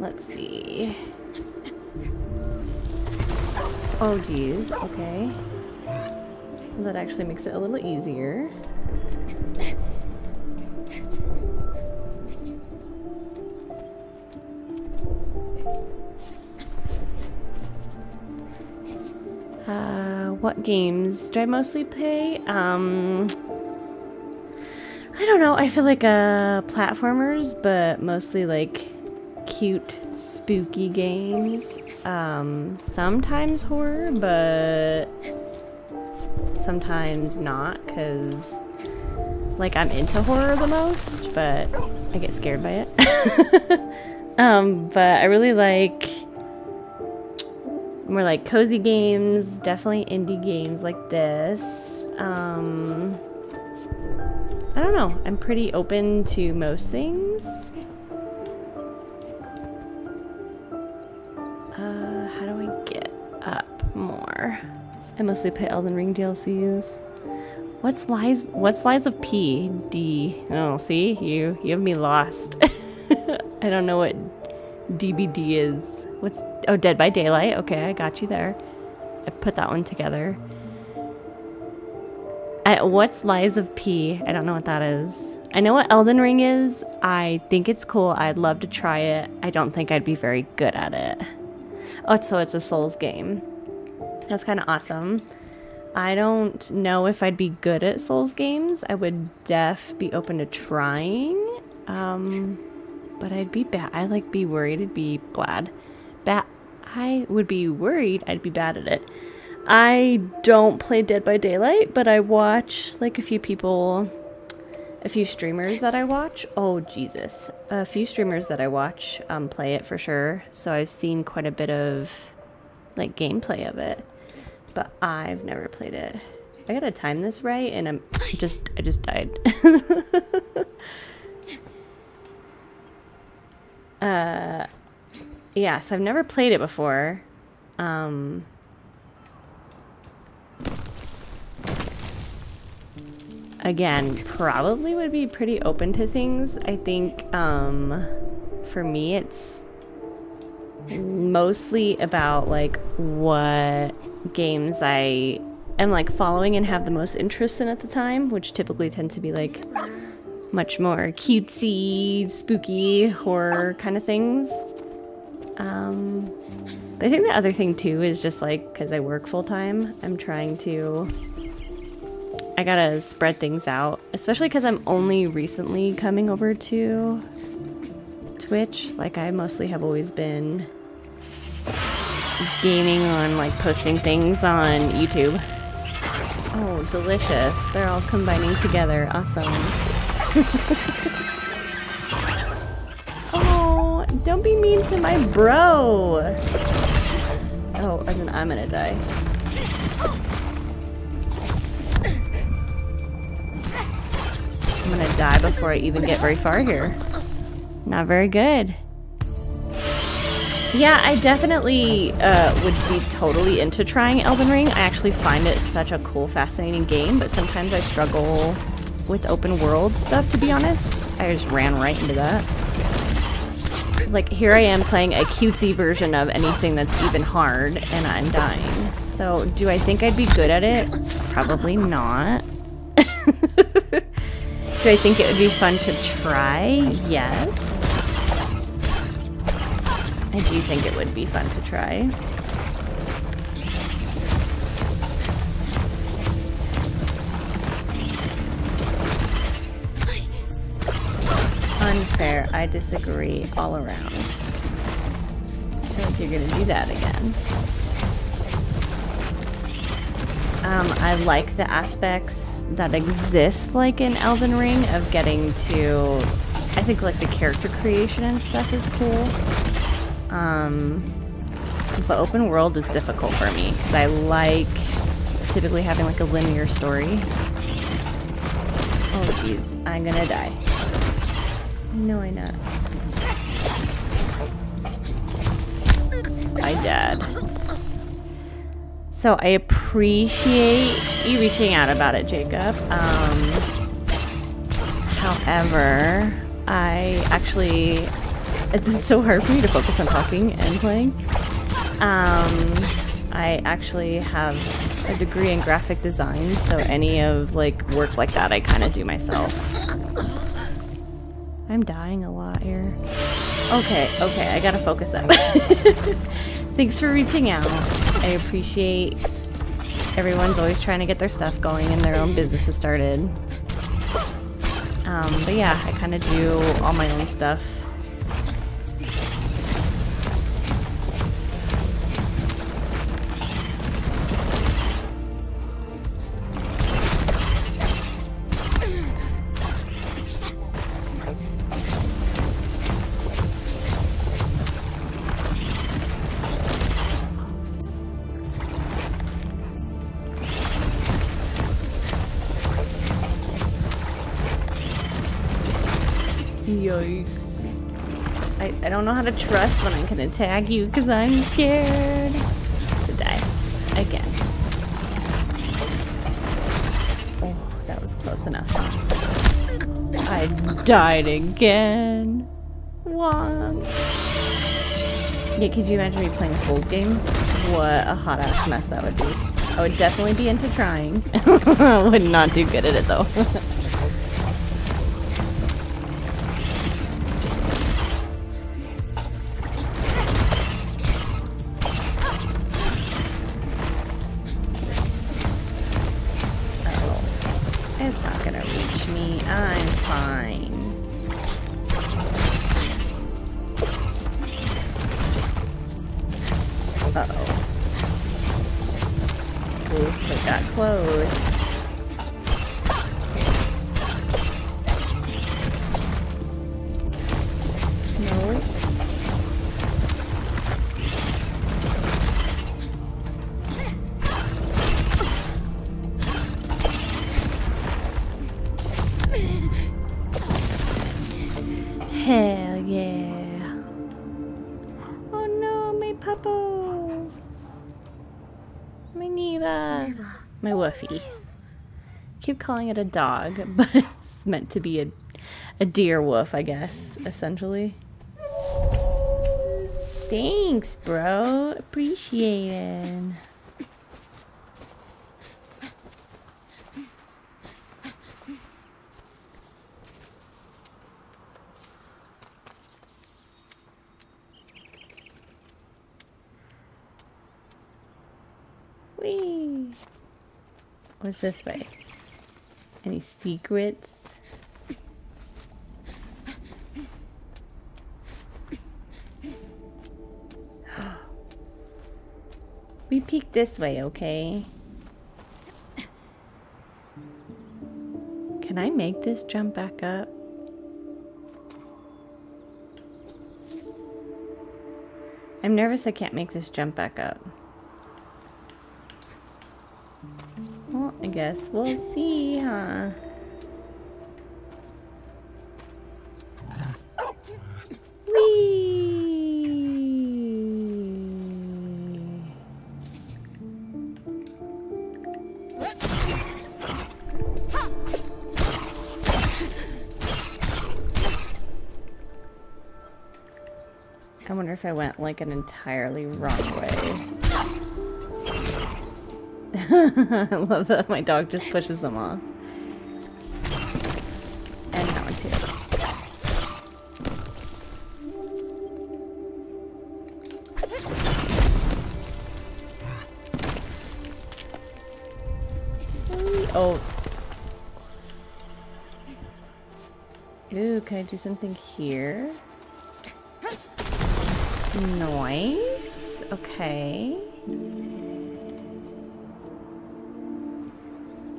let's see. Oh, geez, okay. That actually makes it a little easier. What games do I mostly play? I don't know. I feel like platformers, but mostly like cute, spooky games. Sometimes horror, but sometimes not, because like I'm into horror the most, but I get scared by it. But I really like more like cozy games, definitely indie games like this. I don't know. I'm pretty open to most things. How do I get up more? I mostly play Elden Ring DLCs. What slides of P? D? Oh, see? You have me lost. I don't know what DBD is. What's... Oh, Dead by Daylight. Okay, I got you there. I put that one together. What's Lies of P? I don't know what that is. I know what Elden Ring is. I think it's cool. I'd love to try it. I don't think I'd be very good at it. Oh, so it's a Souls game. That's kind of awesome. I don't know if I'd be good at Souls games. I would be open to trying. But I'd be bad. I'd like be worried. I'd be bad. I would be worried I'd be bad at it. I don't play Dead by Daylight, but I watch like a few people a few streamers that I watch. Oh, Jesus. A few streamers that I watch play it for sure. So I've seen quite a bit of, like, gameplay of it. But I've never played it. I gotta time this right, and I just died. Yeah, so I've never played it before. Again, probably would be pretty open to things. I think for me it's mostly about like what games I am like following and have the most interest in at the time, which typically tend to be like much more cutesy, spooky, horror kind of things. But I think the other thing too is just like, because I work full time, I'm trying to... I gotta spread things out, especially because I'm only recently coming over to Twitch. Like, I mostly have always been gaming on, like, posting things on YouTube. Oh, delicious. They're all combining together. Awesome. Oh, don't be mean to my bro. Oh, and then I'm gonna die. I'm gonna die before I even get very far here. Not very good. Yeah, I definitely would be totally into trying Elden Ring. I actually find it such a cool, fascinating game, but sometimes I struggle with open world stuff, to be honest. I just ran right into that. Like, here I am playing a cutesy version of anything that's even hard, and I'm dying. So, do I think I'd be good at it? Probably not. Do I think it would be fun to try? Yes. I do think it would be fun to try. Unfair. I disagree all around. I think you're gonna do that again. I like the aspects that exist, like in Elden Ring, of getting to, I think, like, the character creation and stuff is cool. But open world is difficult for me, because I like typically having, like, a linear story. Oh, jeez. I'm gonna die. No, I'm not. I died. So I appreciate you reaching out about it, Jacob. However, I actually... It's so hard for me to focus on talking and playing. I actually have a degree in graphic design, so any of, like, work like that I kind of do myself. I'm dying a lot here. Okay, I gotta focus up. Thanks for reaching out. I appreciate everyone's always trying to get their stuff going and their own businesses started. But yeah, I kind of do all my own stuff. Yikes. I don't know how to trust when I'm gonna tag you because I'm scared to die again. Oh, that was close enough. I died again. Wong. Yeah, could you imagine me playing a Souls game? What a hot ass mess that would be. I would definitely be into trying. I would not do good at it though. Oops, I got close. Boo-boo! My Neva. My woofy. Keep calling it a dog, but it's meant to be a deer woof, I guess, essentially. Thanks, bro. Appreciate it. Whee! What's this way? Any secrets? We peek this way, okay? Can I make this jump back up? I'm nervous I can't make this jump back up. Well, I guess we'll see, huh? I wonder if I went like an entirely wrong way. I love that my dog just pushes them off. And that one too. Oh. Ooh, can I do something here? Noise. Okay.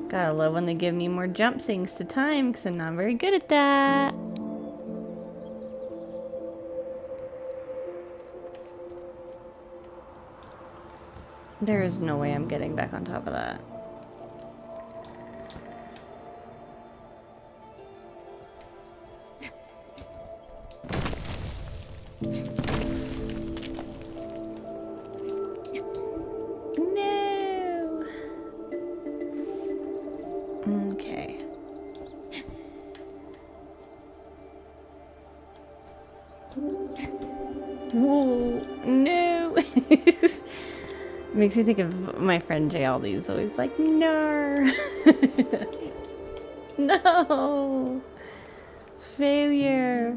Gotta love when they give me more jump things to time because I'm not very good at that. There is no way I'm getting back on top of that. Makes me think of my friend Jaldi. He's always like, no, no, failure.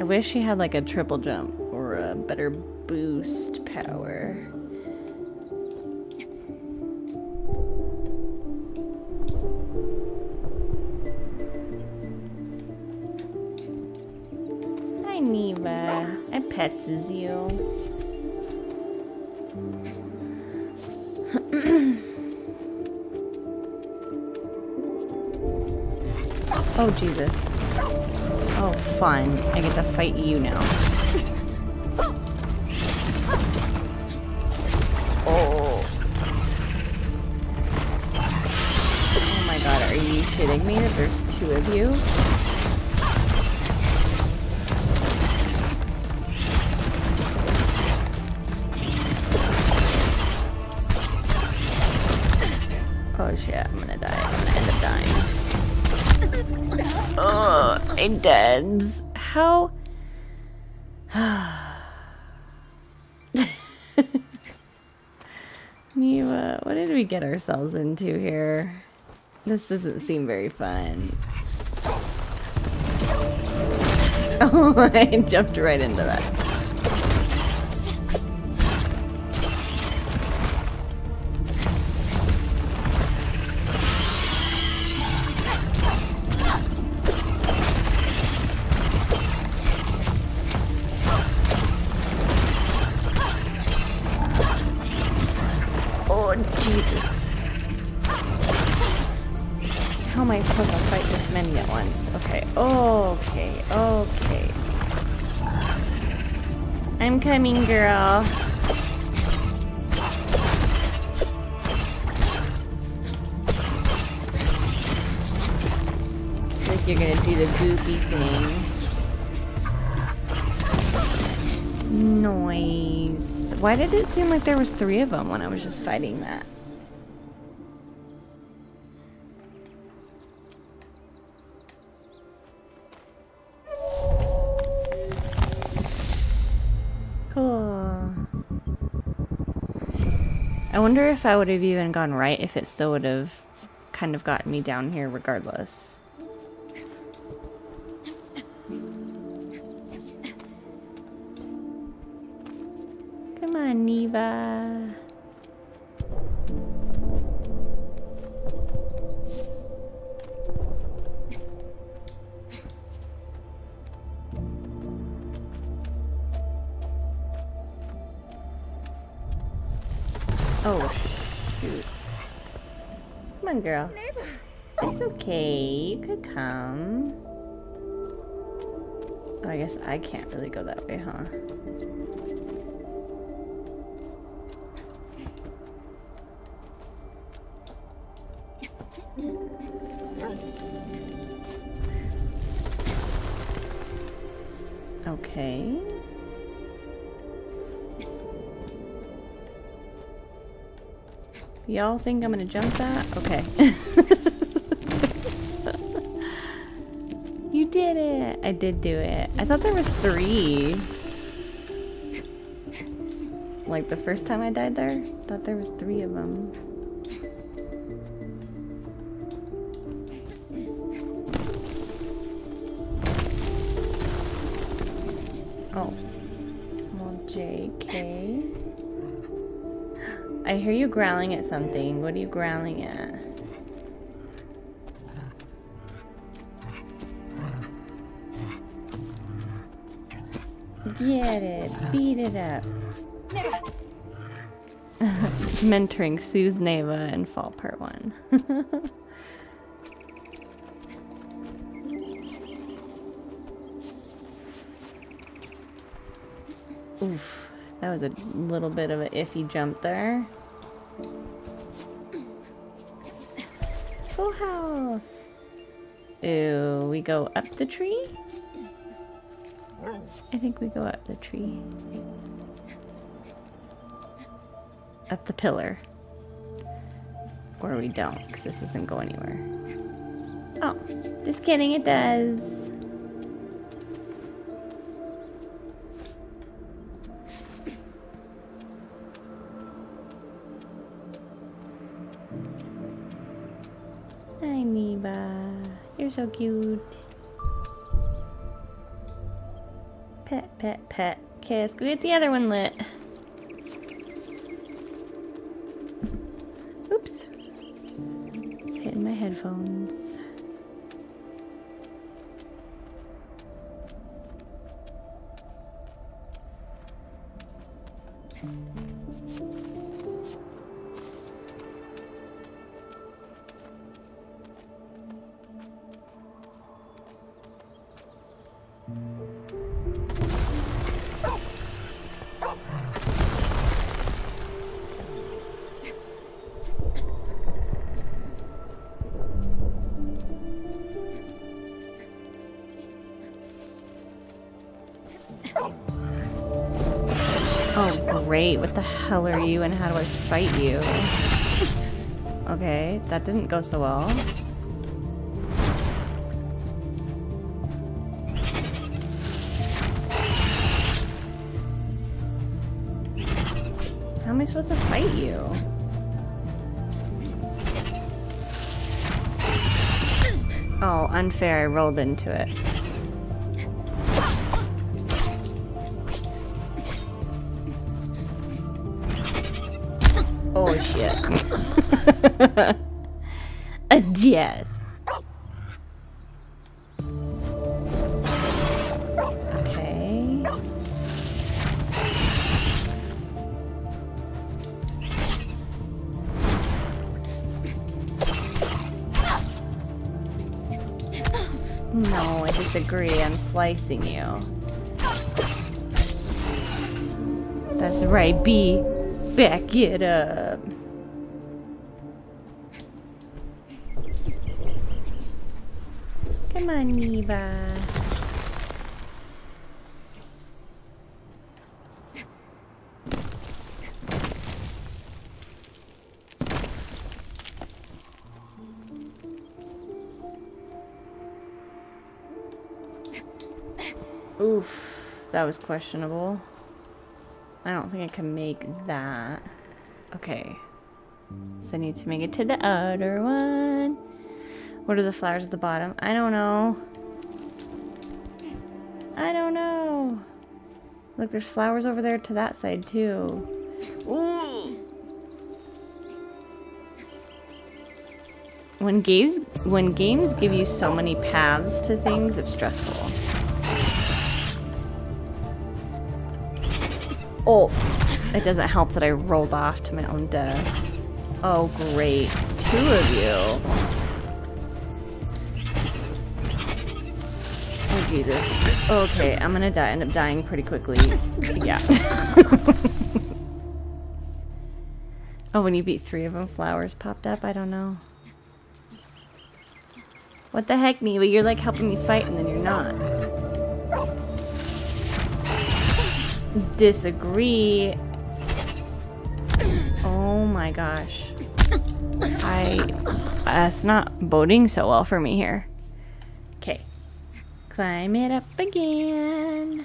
I wish she had like a triple jump or a better boost power. Hi, Neva. I petses you. Oh, Jesus. Oh, fun. I get to fight you now. Oh. Oh my god, are you kidding me that there's two of you? Oh shit, I'm gonna die. I'm gonna end up dying. Oh, I'm dead. How? Neva, what did we get ourselves into here? This doesn't seem very fun. Oh, I jumped right into that. Coming, girl. Like you're gonna do the goopy thing. noise. Why did it seem like there was three of them when I was just fighting that? Cool. I wonder if I would have even gone right if it still would have kind of gotten me down here regardless. Come on, Neva. Oh, shoot. Come on, girl. It's okay. You could come. Oh, I guess I can't really go that way, huh? Okay. Y'all think I'm gonna jump that? Okay. You did it! I did do it. I thought there was three. Like the first time I died there? I thought there was three of them. Oh, well, JK. I hear you growling at something. What are you growling at? Get it. Beat it up. Mentoring Soothe Neva and Fall Part 1. Oof, that was a little bit of an iffy jump there. Full house! Ooh, we go up the tree? I think we go up the tree. Up the pillar. Or we don't, because this doesn't go anywhere. Oh, just kidding, it does! Hi, Neva. You're so cute. Pet, pet, pet. Okay, let's go get the other one lit. Oops. It's hitting my headphones. Great, what the hell are you and how do I fight you? Okay, that didn't go so well. How am I supposed to fight you? Oh, unfair, I rolled into it. Oh shit. A death. Okay. No, I disagree. I'm slicing you. That's right, B. Back it up. Come on, Neva. Oof, that was questionable. I don't think I can make that. Okay. So I need to make it to the other one. What are the flowers at the bottom? I don't know. I don't know. Look, there's flowers over there to that side too. Ooh. When games give you so many paths to things, it's stressful. Oh, it doesn't help that I rolled off to my own death. Oh, great. Two of you. Oh, Jesus. Okay, I'm gonna die. End up dying pretty quickly. Yeah. Oh, when you beat three of them, flowers popped up? I don't know. What the heck, Neva? You're like helping me fight and then you're not. Disagree. Oh my gosh. That's not boding so well for me here. Okay. Climb it up again.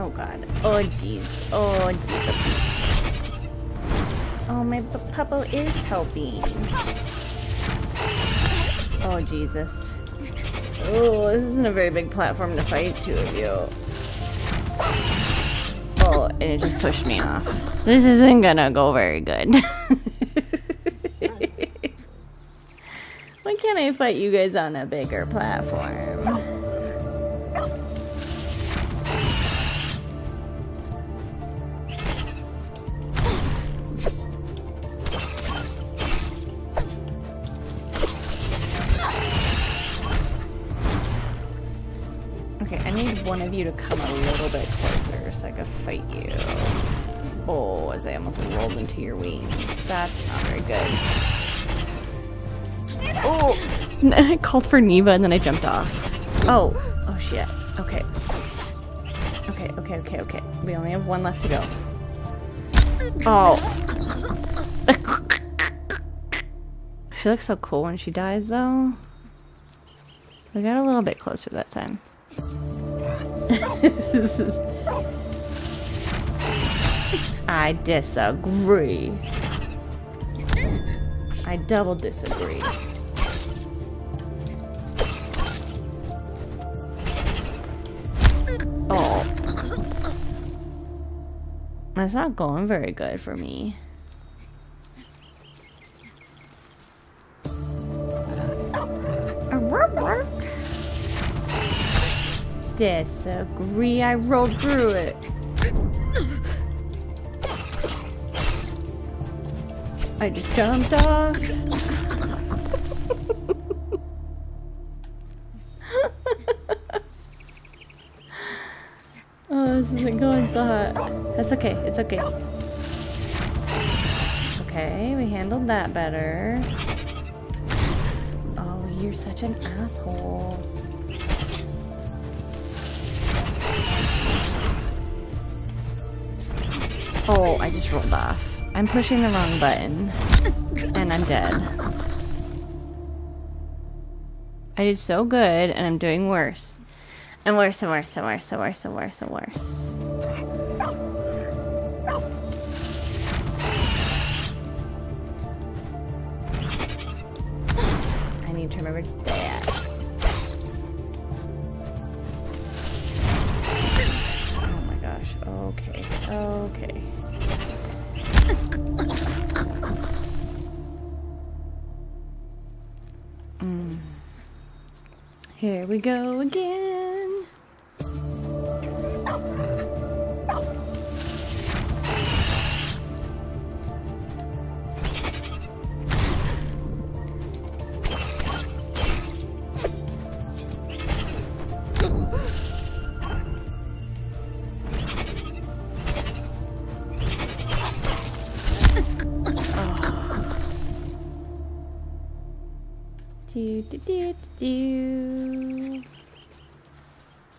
Oh god. Oh jeez. Oh jeez. Oh, my puppo is helping. Oh Jesus. Oh, this isn't a very big platform to fight two of you. Oh, and it just pushed me off. This isn't gonna go very good. Why can't I fight you guys on a bigger platform? One of you to come a little bit closer so I could fight you. Oh, as I almost rolled into your wings. That's not very good. Oh! I called for Neva and then I jumped off. Oh. Oh shit. Okay. Okay, okay, okay, okay. We only have one left to go. Oh. She looks so cool when she dies though. We got a little bit closer that time. I disagree. I double disagree. Oh. That's not going very good for me. Disagree. I rolled through it. I just jumped off. Oh, this isn't going so hot. That's okay. It's okay. Okay, we handled that better. Oh, you're such an asshole. Oh, I just rolled off. I'm pushing the wrong button. And I'm dead. I did so good, and I'm doing worse. And worse, and worse, and worse, and worse, and worse, and worse. I need to remember that. Oh my gosh. Okay. Okay. Mm. Here we go again.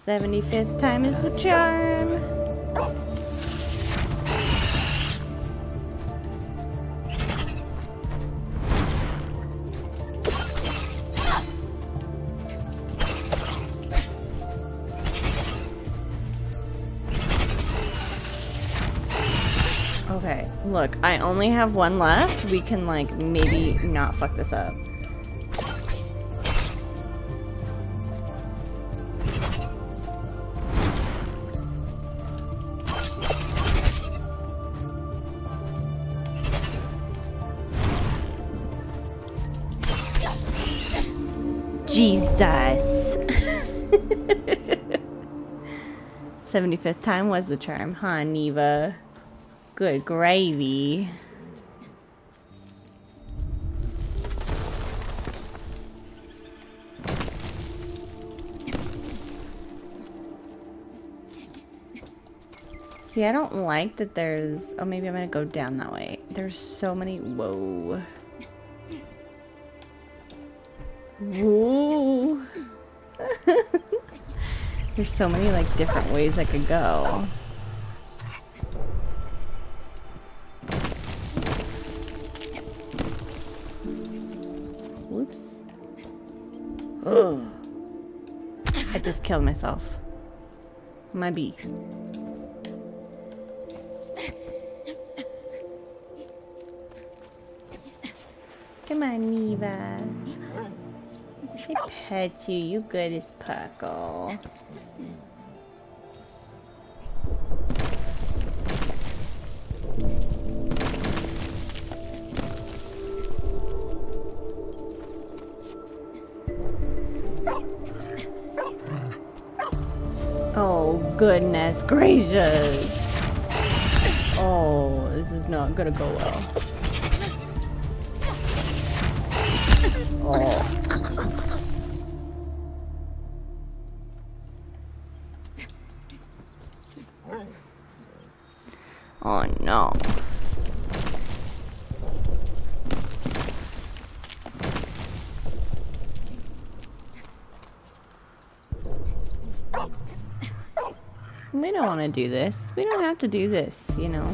75th time is the charm. Okay, look, I only have one left. We can, like, maybe not fuck this up. Jesus. 75th time was the charm, huh, Neva? Good gravy. See, I don't like that there's... Oh, maybe I'm gonna go down that way. There's so many... Whoa. Whoa. There's so many, like, different ways I could go. Whoops. Ugh. I just killed myself. My bee. Come on, Neva. I pet you. You good as Puckle. Oh, goodness gracious. Oh, this is not gonna go well. Oh. Oh no. We don't want to do this. We don't have to do this, you know.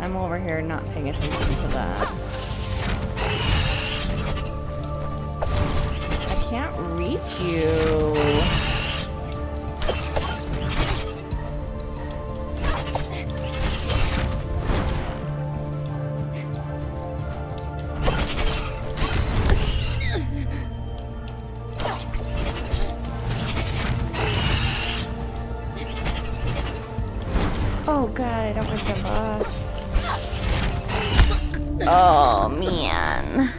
I'm over here not paying attention to that. I can't reach you. Oh god, I don't want to jump off. Oh, man.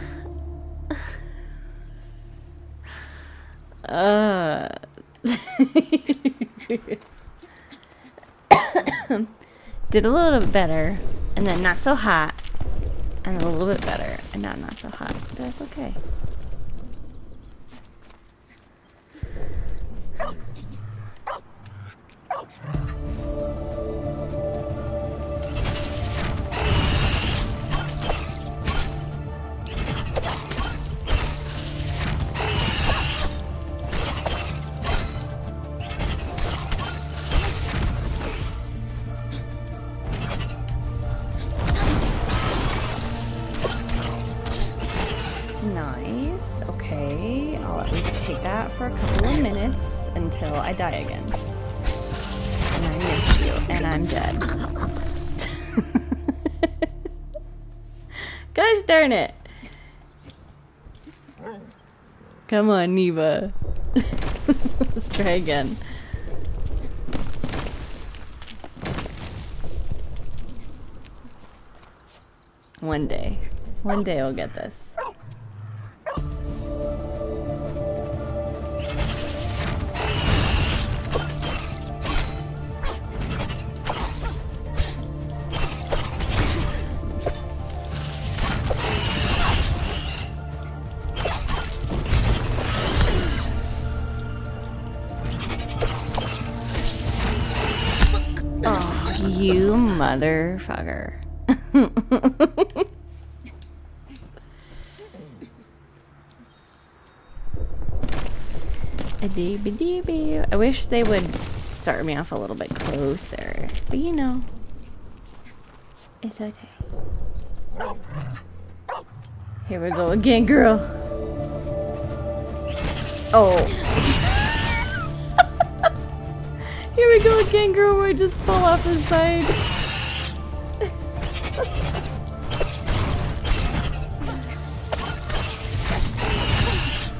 Did a little bit better, and then not so hot, and a little bit better, and not so hot. But that's okay. Okay, I'll at least take that for a couple of minutes until I die again. And I miss you, and I'm dead. Gosh darn it! Come on, Neva. Let's try again. One day. One day I'll get this. You motherfucker. I wish they would start me off a little bit closer, but you know, it's okay. Here we go again, girl. Oh. Here we go again, girl, where I just fall off the side.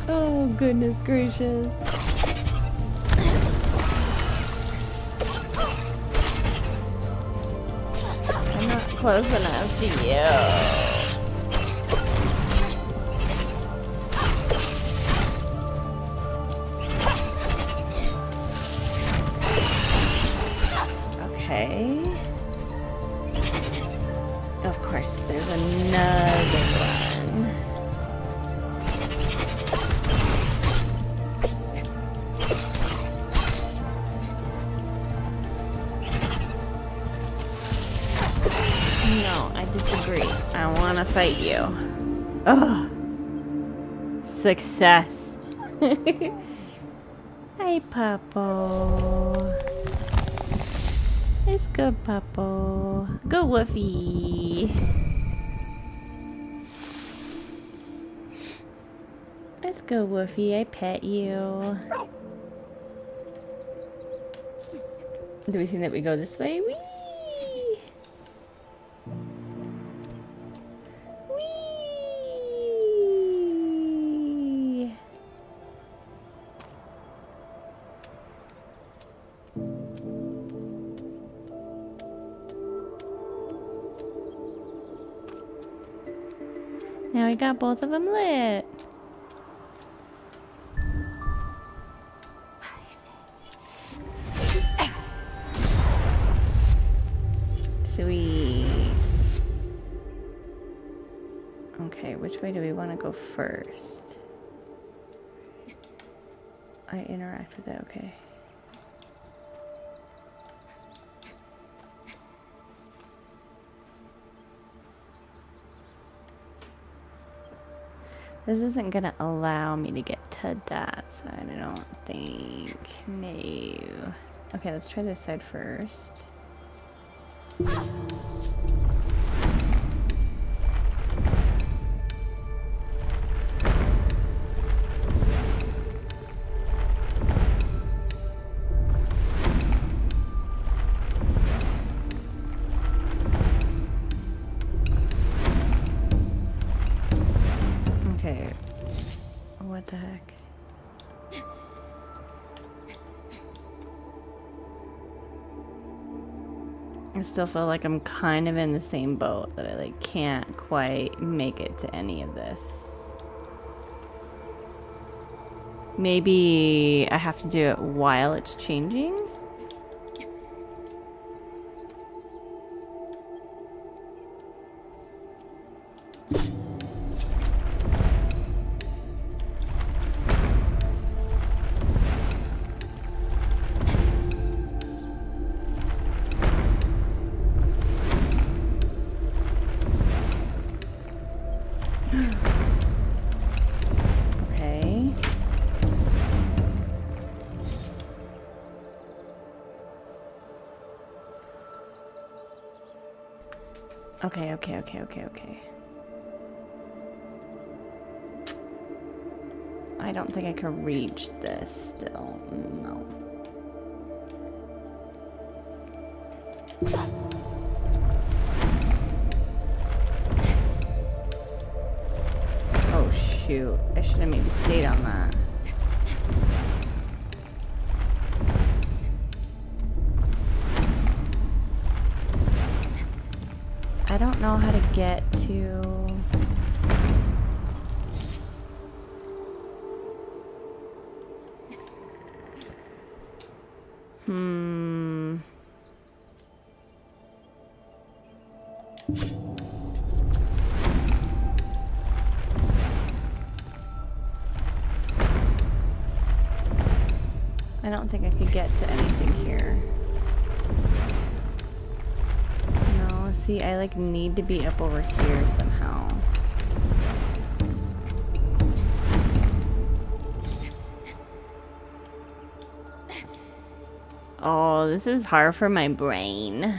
Oh, goodness gracious. I'm not close enough to you. Fight you. Oh, success. Hi, Papo. It's good, Papo. Go, Woofy. Let's go, Woofy. I pet you. Do we think that we go this way? Wee! We got both of them lit. Sweet. Okay, which way do we want to go first? I interact with it, okay. This isn't gonna allow me to get to that side, I don't think. No. Okay, let's try this side first. Still feel like I'm kind of in the same boat, that I like can't quite make it to any of this. Maybe I have to do it while it's changing. Okay. I don't think I can reach this still. No. Oh shoot. I should have maybe stayed on that. I don't know how to get to... I don't think I could get to anything here. See, I like need to be up over here somehow. Oh, this is hard for my brain.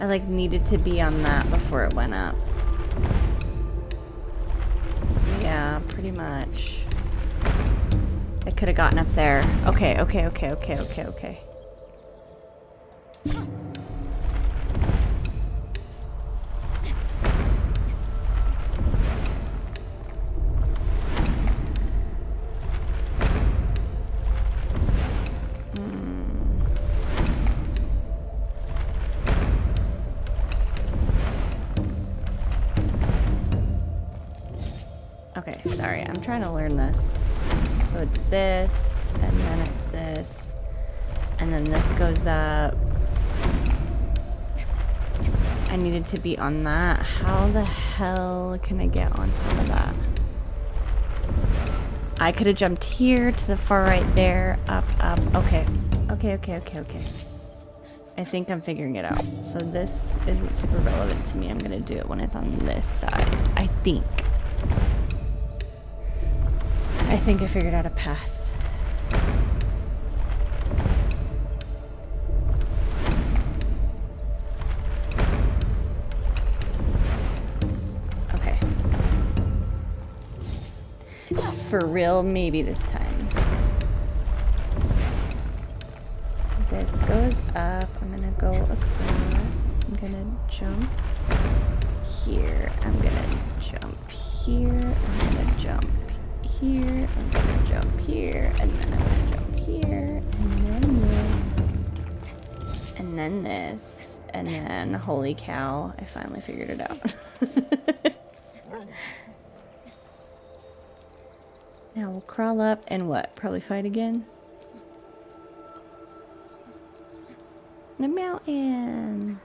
I like needed to be on that before it went up. Yeah, pretty much. I could have gotten up there. Okay, okay, okay, okay, okay, okay. Okay, sorry, I'm trying to learn this. So it's this, and then it's this, and then this goes up. I needed to be on that. How the hell can I get on top of that? I could have jumped here, to the far right there, up, up. Okay. Okay, okay, okay, okay. I think I'm figuring it out. So this isn't super relevant to me. I'm gonna do it when it's on this side, I think. I think I figured out a path. Okay. For real, maybe this time. This goes up. I'm gonna go across. I'm gonna jump here. I'm gonna jump here. I'm gonna jump here, I'm gonna jump here, and then I'm gonna jump here, and then this, and then this, and then holy cow, I finally figured it out. Now we'll crawl up and what? Probably fight again? The mountain!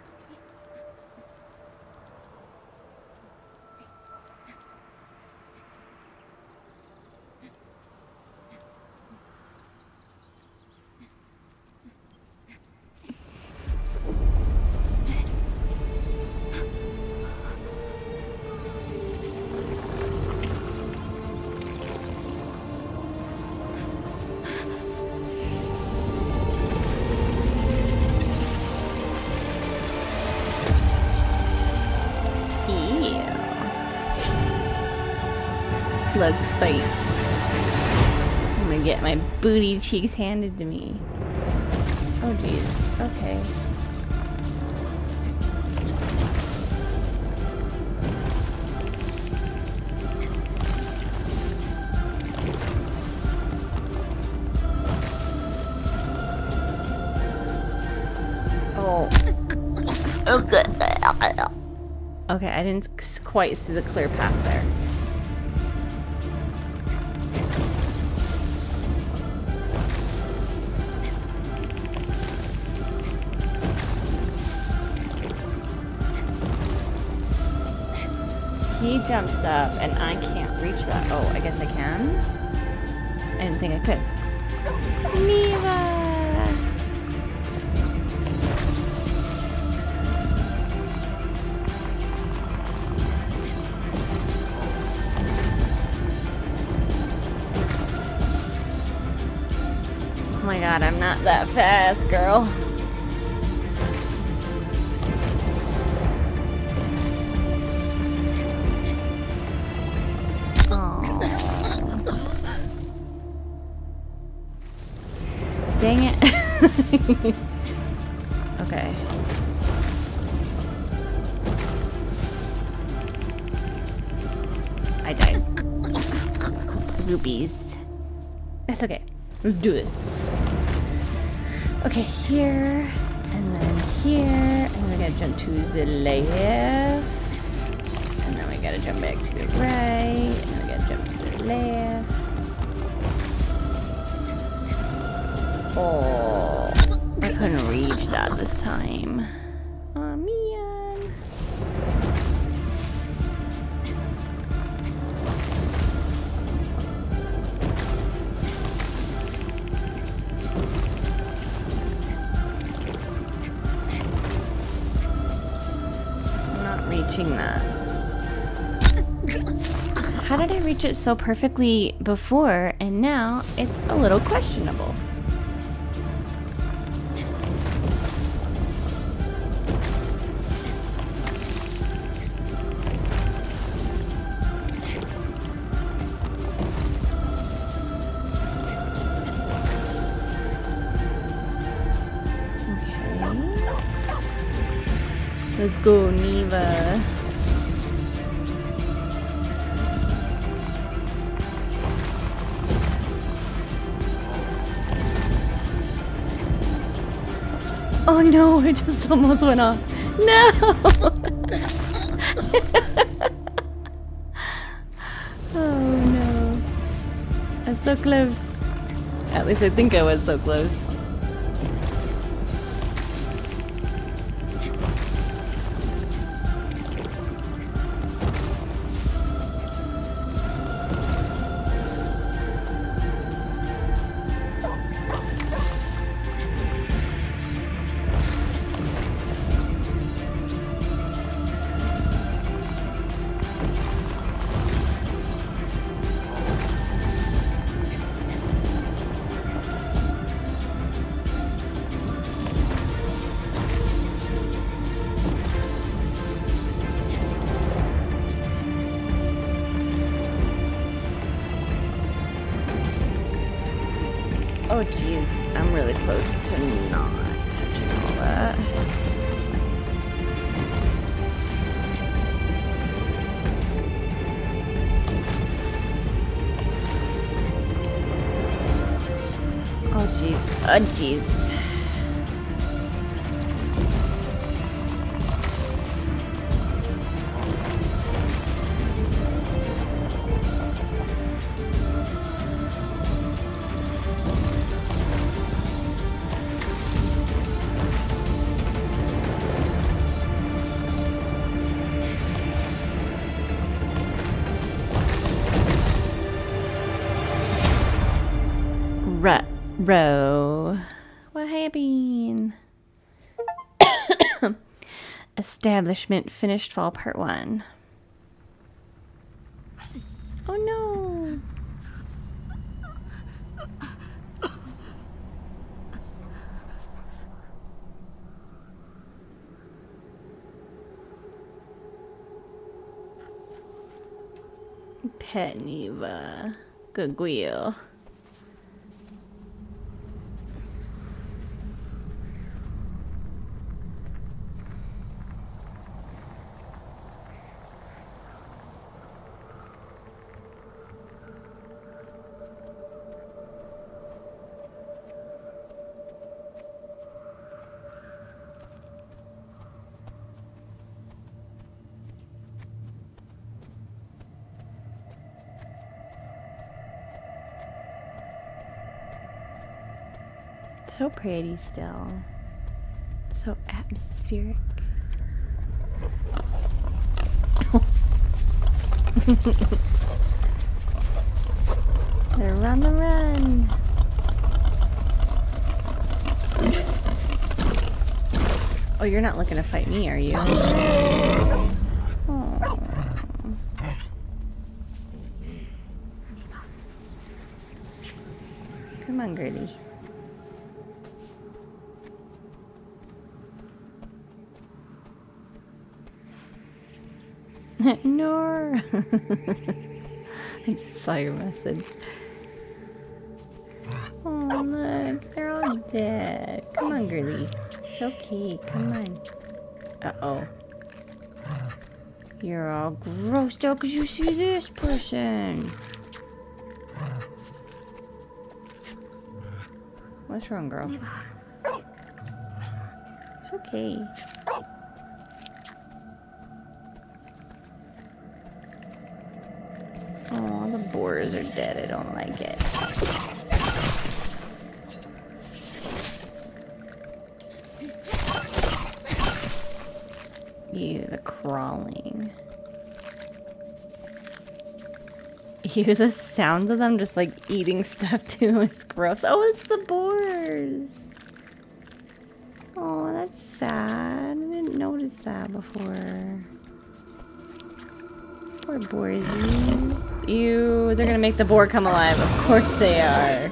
Let's fight. I'm gonna get my booty cheeks handed to me. Oh geez. Okay. Oh. Okay. Okay, I didn't quite see the clear path there. He jumps up and I can't reach that. Oh, I guess I can? I didn't think I could. Neva! Oh my god, I'm not that fast, girl. Dang it. Okay. I died. Goopies. That's okay. Let's do this. Okay, here, and then here, and we gotta jump to the left, and then we gotta jump back to the right, and then we gotta jump to the left. Oh, I could couldn't reach that this time. Oh, man. I'm not reaching that. How did I reach it so perfectly before, and now it's a little questionable? Okay. Let's go, Neva. Oh no, it just almost went off. No! Oh no. I was so close. At least I think I was so close. Oh geez, I'm really close to not touching all that. Oh geez, oh geez. Row. What happened? Establishment finished fall part 1. Oh no. Pet Neva. Good wheel. So pretty still. So atmospheric. They're on the run. Oh, you're not looking to fight me, are you? Come on, Gris. No, I just saw your message. Oh look, they're all dead. Come on, Gris. It's okay. Come on. Uh-oh. You're all grossed out because you see this person. What's wrong, girl? It's okay. Oh, the boars are dead. I don't like it. crawling. Ew, the sound of them just like eating stuff too is gross. Oh, it's the boars. Oh, that's sad. I didn't notice that before. Poor boarsies. Ew, they're gonna make the boar come alive. Of course they are.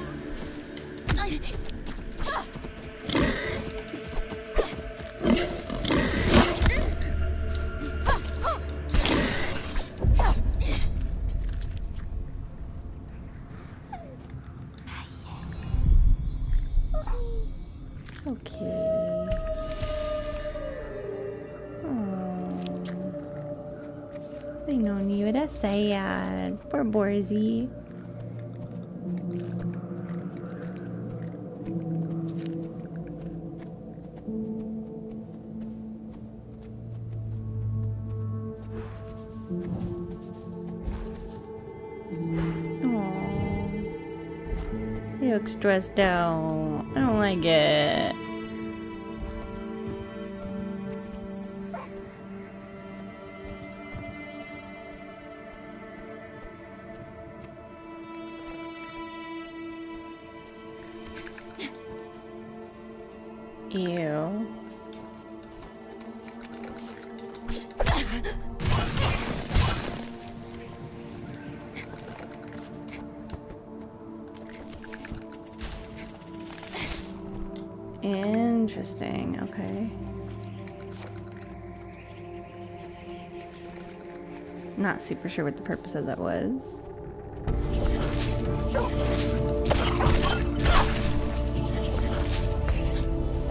Sad. Poor Borzy. Aww. He looks stressed out. I don't like it. Ew. Interesting, okay. Not super sure what the purpose of that was.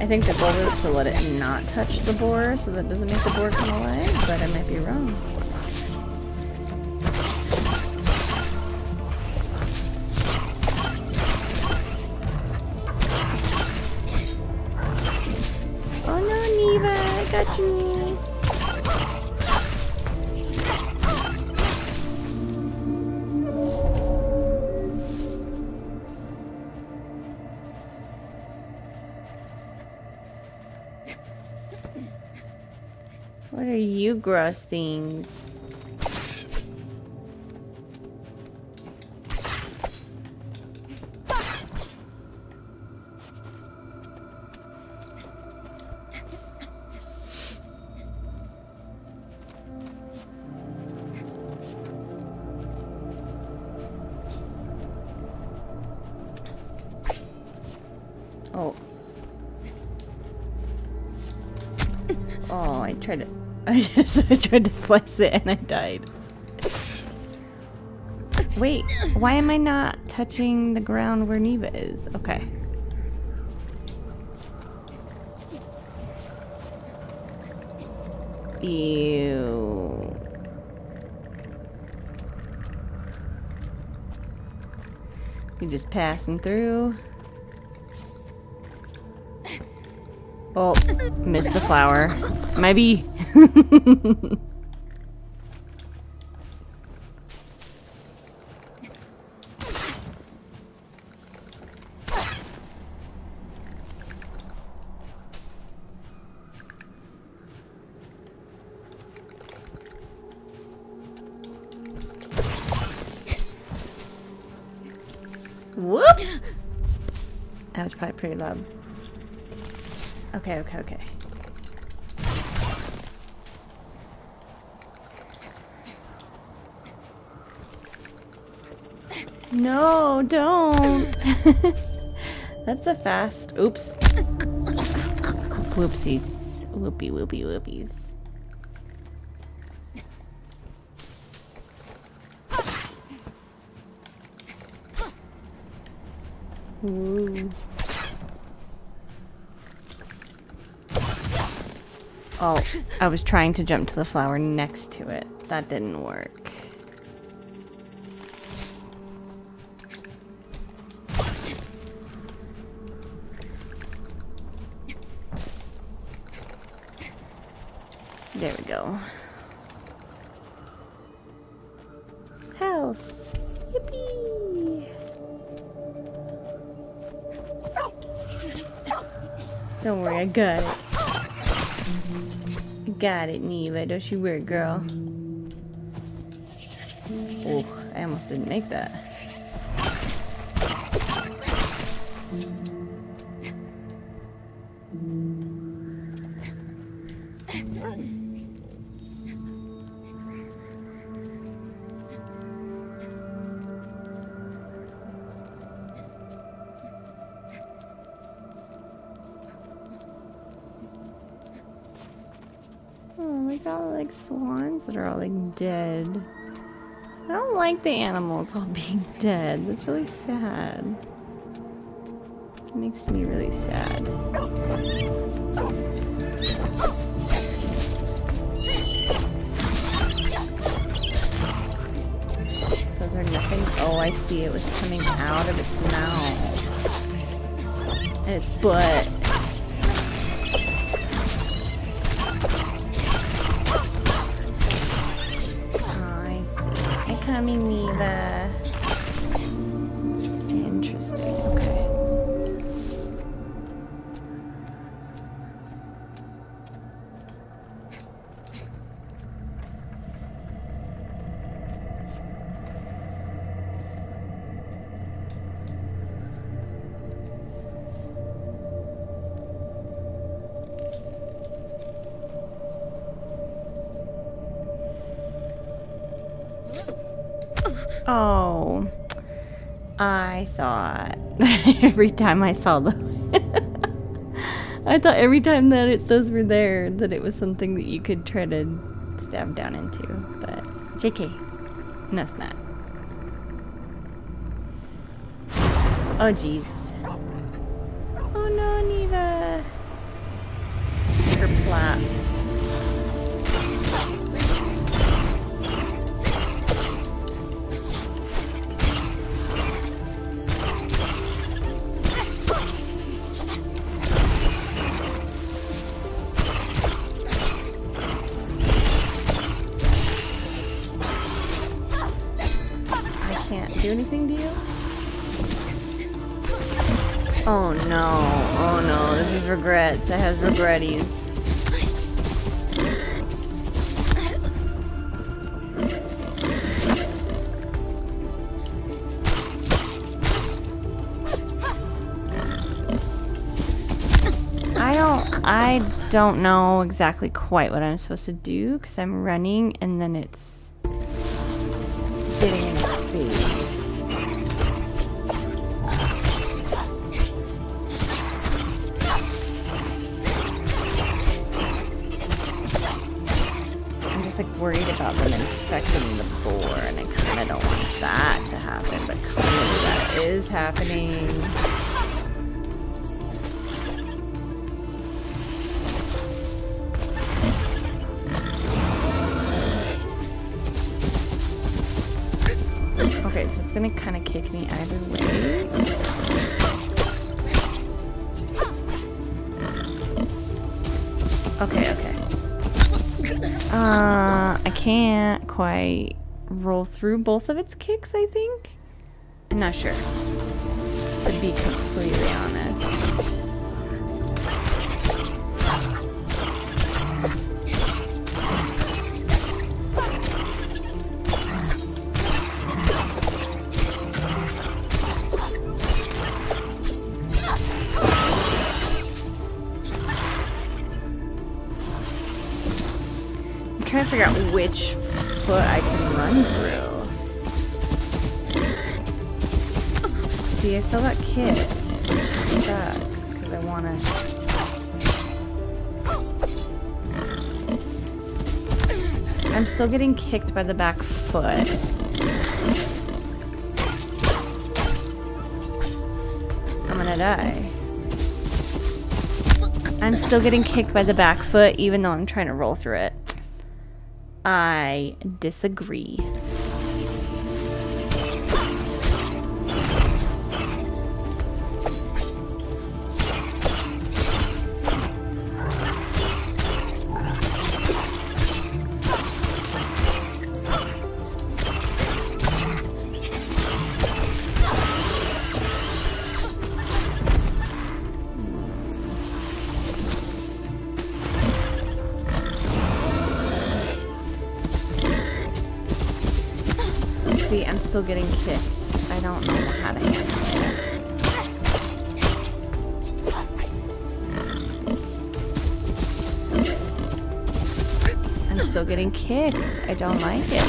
I think the goal is to let it not touch the boar, so that doesn't make the boar come alive, but I might be wrong. Oh no, Neva, I got you! Gross things. Oh. Oh, I tried to slice it and I died. Wait, why am I not touching the ground where Neva is? Okay. Ew. You're just passing through. Oh, missed the flower. Maybe. Whoop! That was probably pretty loud. Okay, okay, okay. No, don't! That's a fast. Oops. Whoopsies. Whoopie, whoopie, whoopies. Ooh. Oh, I was trying to jump to the flower next to it. That didn't work. There we go. Health. Yippee! Don't worry, I got it. Got it, Neva. Don't you worry, girl. Oh, I almost didn't make that. Swans that are all like dead. I don't like the animals all being dead. That's really sad. It makes me really sad. So is there nothing? Oh, I see. It was coming out of its mouth. Its butt. Neva. Interesting, okay. Oh, I thought every time I saw them, I thought every time that those were there that it was something that you could try to stab down into, but JK, no it's not. Oh jeez. Oh no, Neva. Her plop. Anything to you? Oh no, this is regrets. It has regretties. I don't know exactly quite what I'm supposed to do because I'm running and then it's getting in my face. Like worried about them infecting the boar, and I kind of don't want that to happen, but clearly that is happening. Okay, so it's gonna kind of kick me either way. Okay, okay. I can't quite roll through both of its kicks, I think? I'm not sure, to be completely honest. I'm trying to figure out which foot I can run through. See, I still got kicked. It sucks, because I want to... I'm still getting kicked by the back foot. I'm gonna die. I'm still getting kicked by the back foot, even though I'm trying to roll through it. I disagree. See, I'm still getting kicked. I don't know how to handle it. I'm still getting kicked. I don't like it.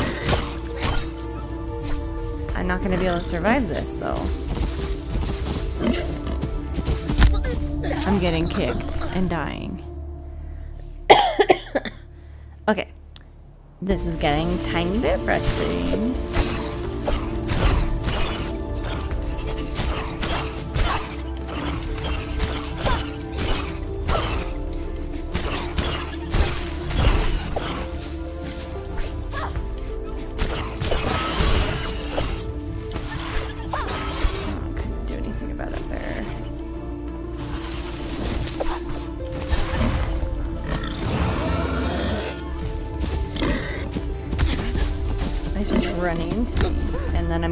I'm not gonna be able to survive this, though. I'm getting kicked and dying. Okay. This is getting a tiny bit frustrating.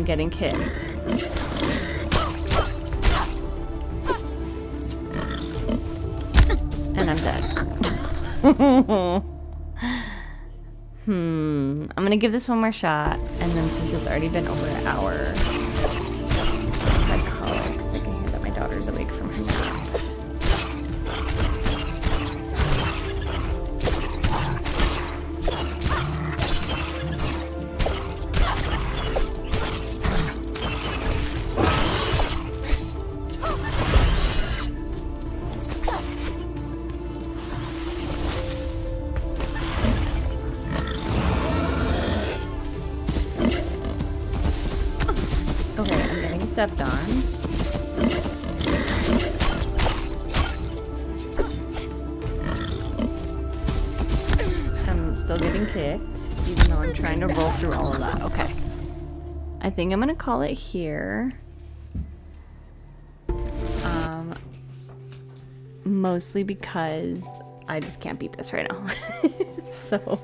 Getting kicked. And I'm dead. I'm gonna give this one more shot, and then since it's already been over an hour, my colleagues, I can hear that my daughter's awake from her nap. Stepped on. I'm still getting kicked, even though I'm trying to roll through all of that. Okay. I think I'm gonna call it here. Mostly because I just can't beat this right now. So,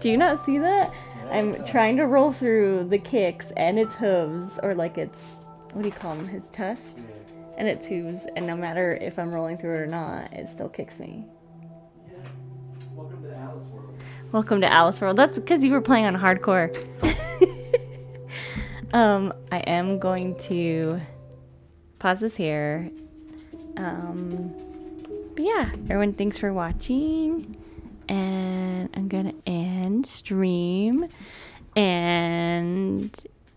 do you not see that? I'm trying to roll through the kicks and its hooves, or like its... what do you call them? His tusks? Yeah. And its hooves, and no matter if I'm rolling through it or not, it still kicks me. Yeah. Welcome to Alice World. Welcome to Alice World. That's because you were playing on hardcore. I am going to pause this here. But yeah, everyone, thanks for watching. And I'm gonna end stream. And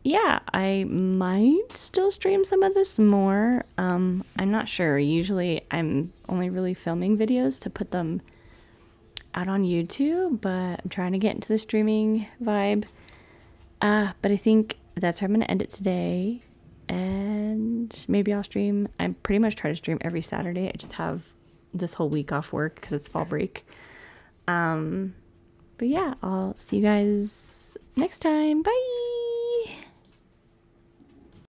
yeah, I might still stream some of this more. I'm not sure. Usually I'm only really filming videos to put them out on YouTube, but I'm trying to get into the streaming vibe. But I think that's how I'm gonna end it today. And maybe I'll stream. I pretty much try to stream every Saturday. I just have this whole week off work because it's fall break. But yeah, I'll see you guys next time. Bye!